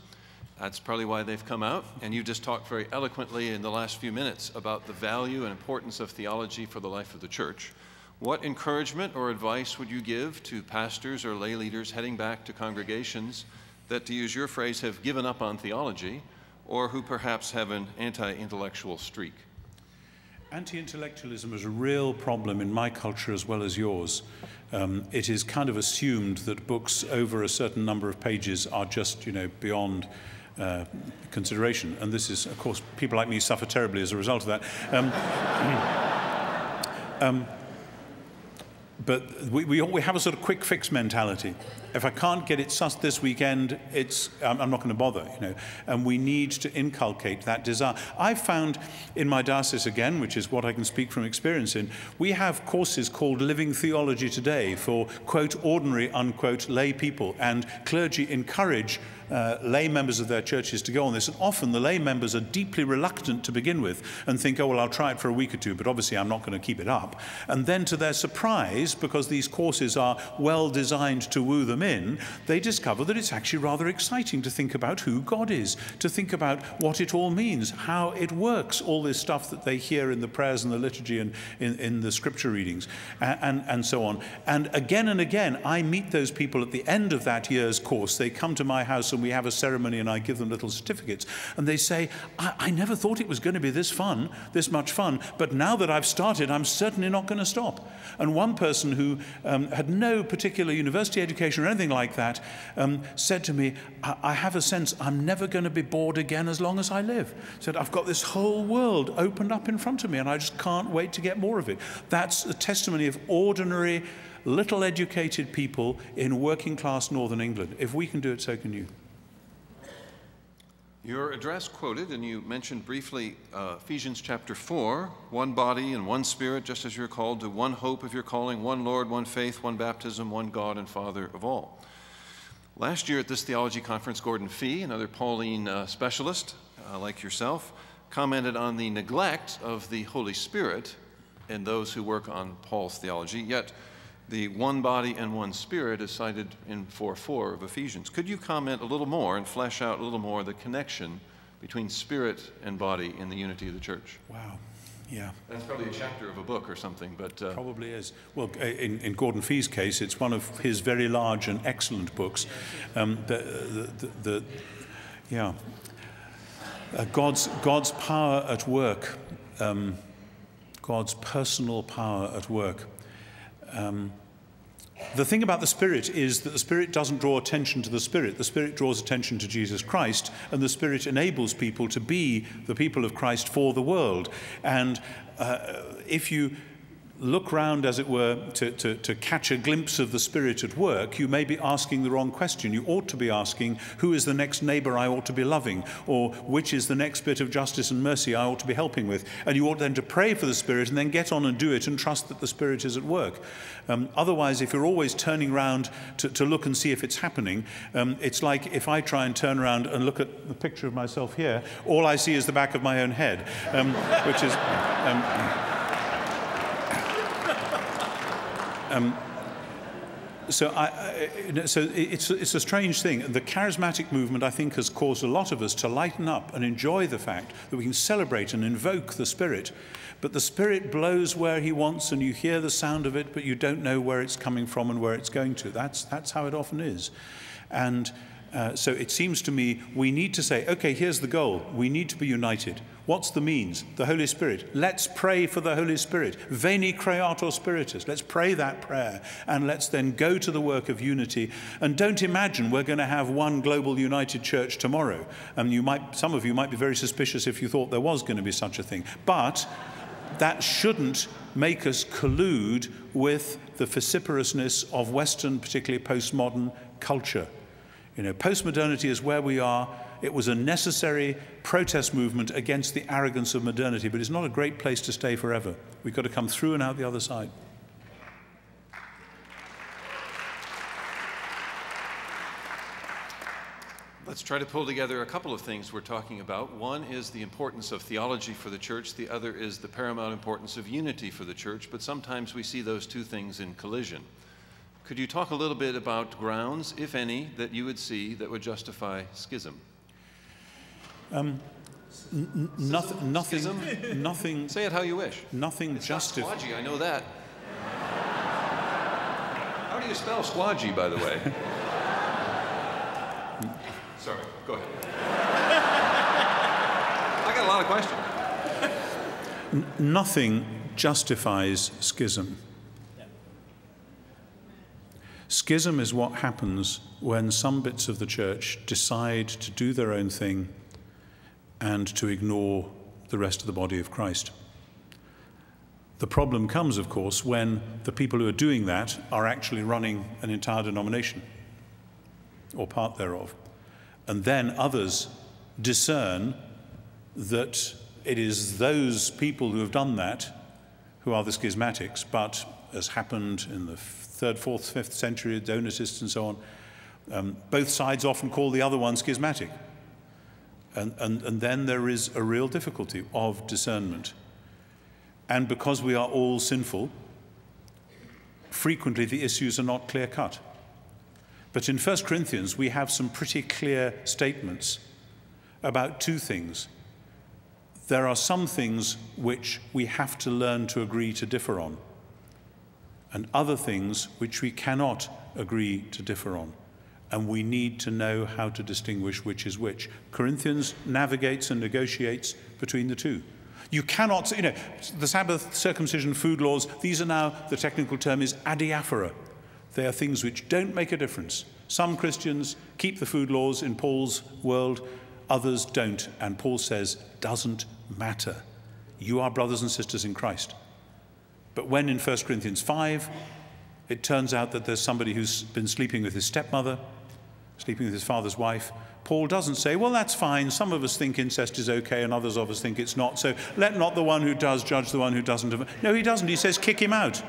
That's probably why they've come out, and you just talked very eloquently in the last few minutes about the value and importance of theology for the life of the church. What encouragement or advice would you give to pastors or lay leaders heading back to congregations that, to use your phrase, have given up on theology, or who perhaps have an anti-intellectual streak? Anti-intellectualism is a real problem in my culture as well as yours. It is kind of assumed that books over a certain number of pages are just, beyond consideration, and this is, of course, people like me suffer terribly as a result of that. But we have a sort of quick fix mentality. If I can't get it sussed this weekend, I'm not going to bother, you know. And we need to inculcate that desire. I found in my diocese again, which is what I can speak from experience in, we have courses called Living Theology Today for, quote, ordinary, unquote, lay people. And clergy encourage lay members of their churches to go on this, and often the lay members are deeply reluctant to begin with and think, oh, well, I'll try it for a week or two, but obviously I'm not going to keep it up. And then to their surprise, because these courses are well designed to woo them in, they discover that it's actually rather exciting to think about who God is, to think about what it all means, how it works, all this stuff that they hear in the prayers and the liturgy and in the scripture readings and so on. And again, I meet those people at the end of that year's course. They come to my house and we have a ceremony and I give them little certificates. And they say, I never thought it was going to be this fun, this much fun, but now that I've started, I'm certainly not going to stop. And one person who had no particular university education or anything like that said to me, I have a sense I'm never going to be bored again as long as I live. Said, I've got this whole world opened up in front of me and I just can't wait to get more of it. That's a testimony of ordinary, little educated people in working class northern England. If we can do it, so can you. Your address quoted, and you mentioned briefly Ephesians chapter 4, one body and one spirit, just as you're called to one hope of your calling, one Lord, one faith, one baptism, one God and Father of all. Last year at this theology conference, Gordon Fee, another Pauline specialist like yourself, commented on the neglect of the Holy Spirit in those who work on Paul's theology, yet the one body and one spirit is cited in 4:4 of Ephesians. Could you comment a little more and flesh out a little more the connection between spirit and body in the unity of the church? Wow, yeah. That's probably a chapter of a book or something, but... probably is. Well, in Gordon Fee's case, it's one of his very large and excellent books. God's power at work, God's personal power at work. The thing about the Spirit is that the Spirit doesn't draw attention to the Spirit. The Spirit draws attention to Jesus Christ, and the Spirit enables people to be the people of Christ for the world. And if you look round, as it were, to catch a glimpse of the Spirit at work, you may be asking the wrong question. You ought to be asking, who is the next neighbor I ought to be loving? Or which is the next bit of justice and mercy I ought to be helping with? And you ought then to pray for the Spirit and then get on and do it and trust that the Spirit is at work. Otherwise, if you're always turning round to look and see if it's happening, it's like if I try and turn around and look at the picture of myself here, all I see is the back of my own head, which is... So it's a strange thing. The charismatic movement, I think, has caused a lot of us to lighten up and enjoy the fact that we can celebrate and invoke the Spirit. But the Spirit blows where he wants, and you hear the sound of it, but you don't know where it's coming from and where it's going to. That's how it often is. And so it seems to me we need to say, okay, here's the goal. We need to be united. What's the means? The Holy Spirit. Let's pray for the Holy Spirit. Veni Creator Spiritus. Let's pray that prayer, and let's then go to the work of unity. And don't imagine we're going to have one global united church tomorrow. And you might, some of you might be very suspicious if you thought there was going to be such a thing. But that shouldn't make us collude with the vociferousness of Western, particularly postmodern culture. You know, postmodernity is where we are. It was a necessary protest movement against the arrogance of modernity, but it's not a great place to stay forever. We've got to come through and out the other side. Let's try to pull together a couple of things we're talking about. One is the importance of theology for the church. The other is the paramount importance of unity for the church. But sometimes we see those two things in collision. Could you talk a little bit about grounds, if any, that you would see that would justify schism? Nothing. Say it how you wish. Nothing justifies. Squadgy, I know that. How do you spell squadgy, by the way? Sorry, go ahead. I got a lot of questions. Nothing justifies schism. Schism is what happens when some bits of the church decide to do their own thing and to ignore the rest of the body of Christ. The problem comes, of course, when the people who are doing that are actually running an entire denomination or part thereof. And then others discern that it is those people who have done that who are the schismatics, but as happened in the 3rd, 4th, 5th century, Donatists and so on, both sides often call the other one schismatic. And then there is a real difficulty of discernment. And because we are all sinful, frequently the issues are not clear-cut. But in 1 Corinthians, we have some pretty clear statements about two things. There are some things which we have to learn to agree to differ on, and other things which we cannot agree to differ on. And we need to know how to distinguish which is which. Corinthians navigates and negotiates between the two. You cannot, you know, the Sabbath, circumcision, food laws, these are now, the technical term is adiaphora. They are things which don't make a difference. Some Christians keep the food laws in Paul's world, others don't. And Paul says, doesn't matter. You are brothers and sisters in Christ. But when in 1 Corinthians 5, it turns out that there's somebody who's been sleeping with his stepmother, sleeping with his father's wife, Paul doesn't say, well, that's fine. Some of us think incest is okay and others of us think it's not. So let not the one who does judge the one who doesn't. No, he doesn't. He says, kick him out.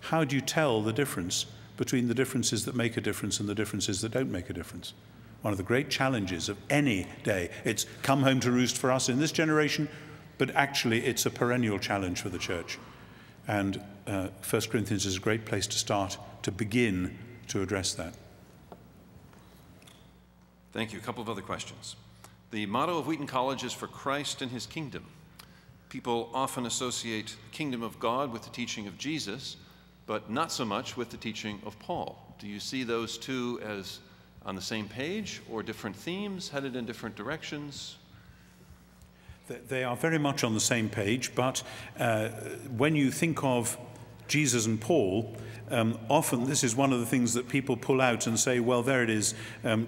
How do you tell the difference between the differences that make a difference and the differences that don't make a difference? One of the great challenges of any day. It's come home to roost for us in this generation, but actually it's a perennial challenge for the church. And 1 Corinthians is a great place to start, to begin to address that. Thank you. A couple of other questions. The motto of Wheaton College is for Christ and his kingdom. People often associate the kingdom of God with the teaching of Jesus, but not so much with the teaching of Paul. Do you see those two as on the same page or different themes headed in different directions? They are very much on the same page, but when you think of Jesus and Paul, often this is one of the things that people pull out and say, well, there it is.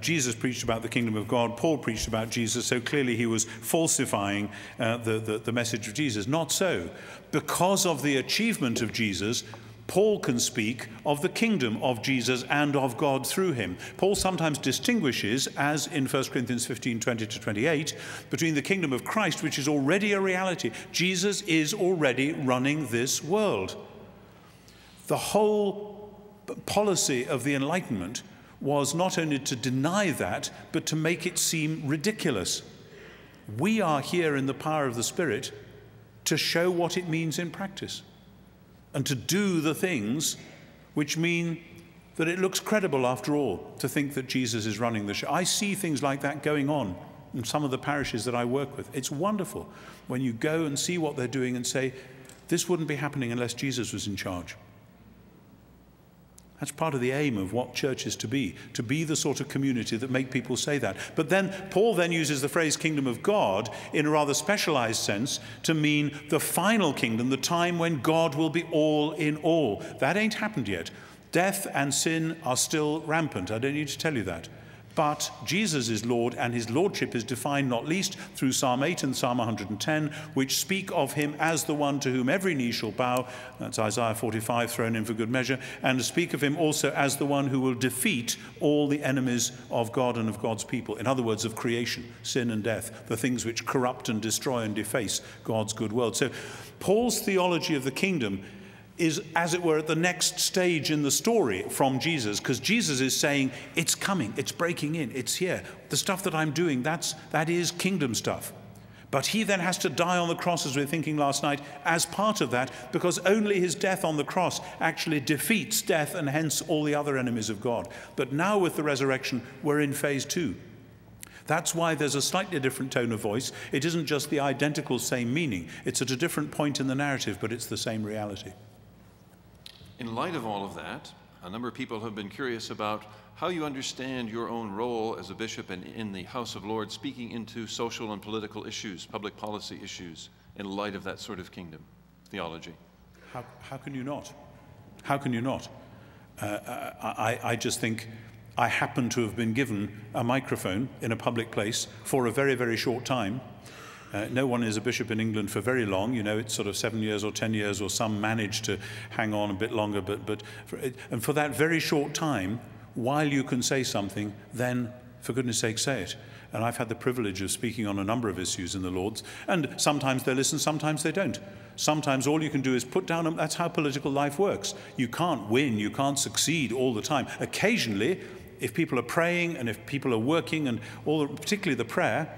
Jesus preached about the kingdom of God. Paul preached about Jesus. So clearly he was falsifying the message of Jesus. Not so. Because of the achievement of Jesus, Paul can speak of the kingdom of Jesus and of God through him. Paul sometimes distinguishes, as in 1 Corinthians 15, 20 to 28, between the kingdom of Christ, which is already a reality. Jesus is already running this world. The whole policy of the Enlightenment was not only to deny that, but to make it seem ridiculous. We are here in the power of the Spirit to show what it means in practice, and to do the things which mean that it looks credible after all to think that Jesus is running the show. I see things like that going on in some of the parishes that I work with. It's wonderful when you go and see what they're doing and say, this wouldn't be happening unless Jesus was in charge. That's part of the aim of what church is to be the sort of community that make people say that. But then Paul then uses the phrase kingdom of God in a rather specialized sense to mean the final kingdom, the time when God will be all in all. That ain't happened yet. Death and sin are still rampant. I don't need to tell you that. But Jesus is Lord, and his lordship is defined not least through Psalm 8 and Psalm 110, which speak of him as the one to whom every knee shall bow. That's Isaiah 45, thrown in for good measure. And speak of him also as the one who will defeat all the enemies of God and of God's people. In other words, of creation, sin and death, the things which corrupt and destroy and deface God's good world. So Paul's theology of the kingdom is, as it were, at the next stage in the story from Jesus, because Jesus is saying, it's coming, it's breaking in, it's here. The stuff that I'm doing, that is kingdom stuff. But he then has to die on the cross, as we were thinking last night, as part of that, because only his death on the cross actually defeats death and hence all the other enemies of God. But now with the resurrection, we're in phase 2. That's why there's a slightly different tone of voice. It isn't just the identical same meaning. It's at a different point in the narrative, but it's the same reality. In light of all of that, a number of people have been curious about how you understand your own role as a bishop and in the House of Lords, speaking into social and political issues, public policy issues, in light of that sort of kingdom theology. How can you not? How can you not? I just think I happen to have been given a microphone in a public place for a very, very short time. No one is a bishop in England for very long. You know, it's sort of 7 years or 10 years, or some manage to hang on a bit longer. And for that very short time, while you can say something, then for goodness sake, say it. And I've had the privilege of speaking on a number of issues in the Lords, and sometimes they listen, sometimes they don't. Sometimes all you can do is put down, and that's how political life works. You can't win, you can't succeed all the time. Occasionally, if people are praying and if people are working, and all, particularly the prayer,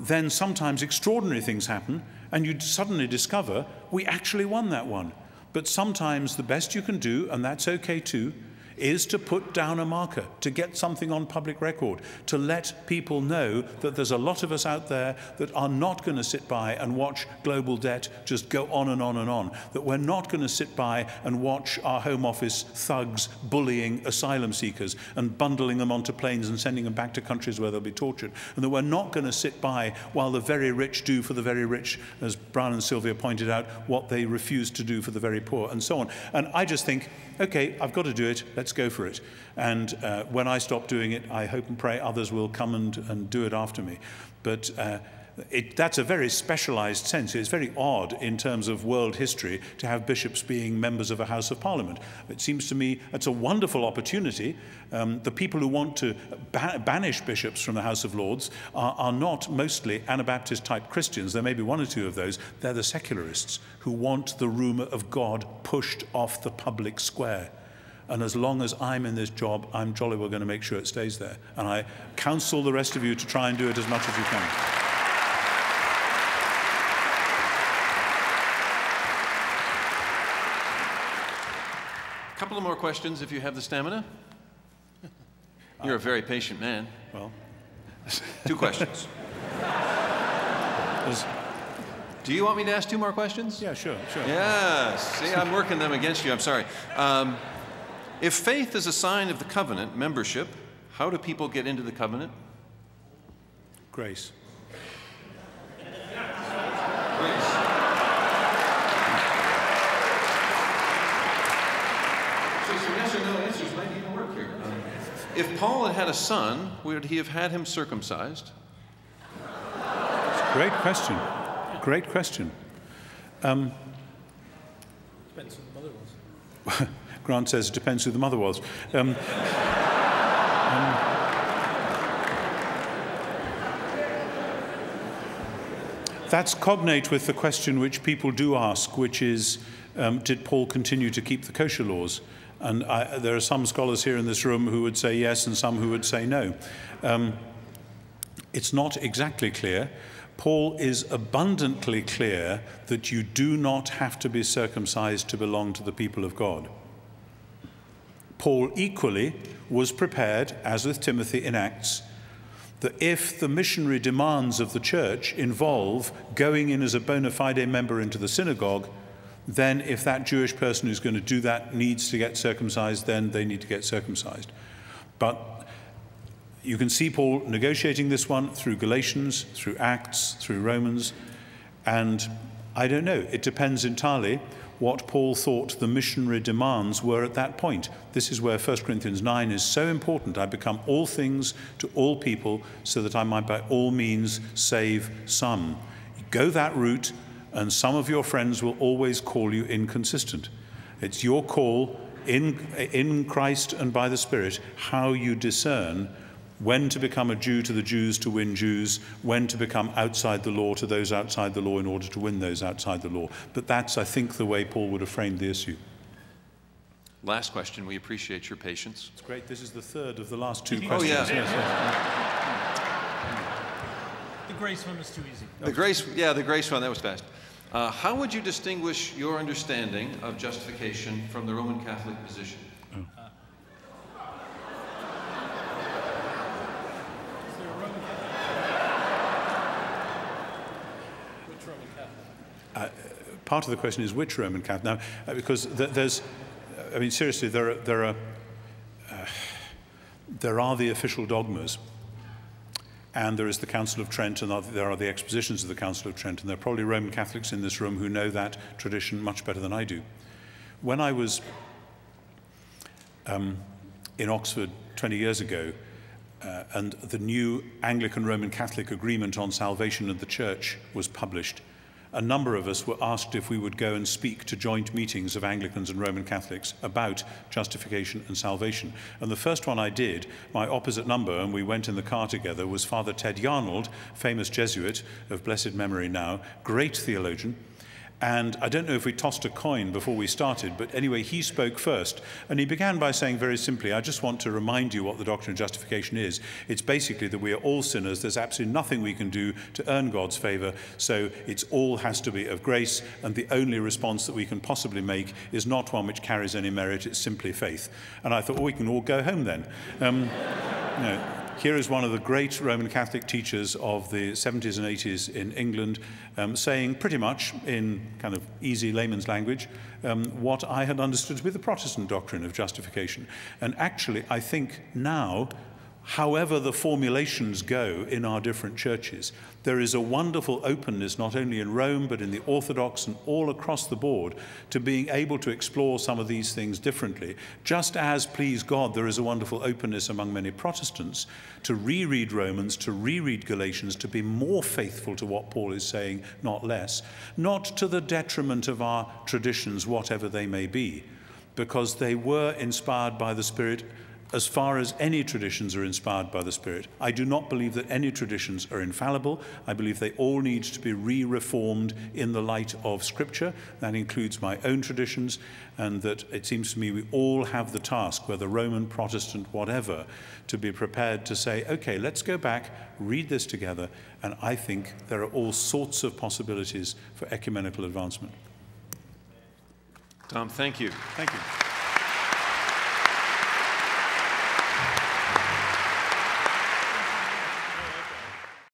then sometimes extraordinary things happen, and you suddenly discover we actually won that one. But sometimes the best you can do, and that's okay too, is to put down a marker, to get something on public record, to let people know that there's a lot of us out there that are not going to sit by and watch global debt just go on and on and on, that we're not going to sit by and watch our Home Office thugs bullying asylum seekers and bundling them onto planes and sending them back to countries where they'll be tortured, and that we're not going to sit by while the very rich do for the very rich, as Brian and Sylvia pointed out, what they refuse to do for the very poor, and so on. And I just think, okay, I've got to do it, let's go for it. And when I stop doing it, I hope and pray others will come and do it after me. But that's a very specialized sense. It's very odd in terms of world history to have bishops being members of a House of Parliament. It seems to me it's a wonderful opportunity. The people who want to banish bishops from the House of Lords are not mostly Anabaptist-type Christians. There may be one or two of those. They're the secularists who want the rumor of God pushed off the public square. And as long as I'm in this job, I'm jolly well going to make sure it stays there. And I counsel the rest of you to try and do it as much as you can. A couple of more questions, if you have the stamina. You're a very patient man. Well, two questions. Do you want me to ask two more questions? Yeah, sure, sure. Yeah, see, I'm working them against you. I'm sorry. If faith is a sign of the covenant, membership, how do people get into the covenant? Grace. Grace. So some yes or no answers might even work here. If Paul had had a son, would he have had him circumcised? That's a great question. Great question. Depends on the mother was. Grant says it depends who the mother was. That's cognate with the question which people do ask, which is, did Paul continue to keep the kosher laws? And there are some scholars here in this room who would say yes and some who would say no. It's not exactly clear. Paul is abundantly clear that you do not have to be circumcised to belong to the people of God. Paul equally was prepared, as with Timothy in Acts, that if the missionary demands of the church involve going in as a bona fide member into the synagogue, then if that Jewish person who's going to do that needs to get circumcised, then they need to get circumcised. But you can see Paul negotiating this one through Galatians, through Acts, through Romans, and I don't know, it depends entirely what Paul thought the missionary demands were at that point. This is where 1 Corinthians 9 is so important. I become all things to all people so that I might by all means save some. Go that route and some of your friends will always call you inconsistent. It's your call in Christ and by the Spirit how you discern when to become a Jew to the Jews to win Jews, when to become outside the law to those outside the law in order to win those outside the law. But that's, I think, the way Paul would have framed the issue. Last question. We appreciate your patience. It's great. This is the third of the last two questions. Oh, yeah. Yes, yes. The grace one was too easy. The grace, yeah, the grace one, that was fast. How would you distinguish your understanding of justification from the Roman Catholic position? Part of the question is which Roman Catholic? Now, because there's, I mean, seriously, there are the official dogmas, and there is the Council of Trent, and there are the expositions of the Council of Trent, and there are probably Roman Catholics in this room who know that tradition much better than I do. When I was in Oxford 20 years ago, and the new Anglican Roman Catholic Agreement on Salvation and the Church was published, a number of us were asked if we would go and speak to joint meetings of Anglicans and Roman Catholics about justification and salvation. And the first one I did, my opposite number, and we went in the car together, was Father Ted Yarnold, famous Jesuit of blessed memory now, great theologian. And I don't know if we tossed a coin before we started, but anyway, he spoke first. And he began by saying very simply, I just want to remind you what the doctrine of justification is. It's basically that we are all sinners. There's absolutely nothing we can do to earn God's favor. So it all has to be of grace. And the only response that we can possibly make is not one which carries any merit. It's simply faith. And I thought, well, we can all go home then. You know, here is one of the great Roman Catholic teachers of the 70s and 80s in England saying pretty much in kind of easy layman's language what I had understood to be the Protestant doctrine of justification. And actually, I think now, however the formulations go in our different churches, there is a wonderful openness, not only in Rome, but in the Orthodox and all across the board, to being able to explore some of these things differently. Just as, please God, there is a wonderful openness among many Protestants to reread Romans, to reread Galatians, to be more faithful to what Paul is saying, not less, not to the detriment of our traditions, whatever they may be, because they were inspired by the Spirit as far as any traditions are inspired by the Spirit. I do not believe that any traditions are infallible. I believe they all need to be re-reformed in the light of Scripture. That includes my own traditions, and that it seems to me we all have the task, whether Roman, Protestant, whatever, to be prepared to say, okay, let's go back, read this together, and I think there are all sorts of possibilities for ecumenical advancement. Tom, thank you. Thank you.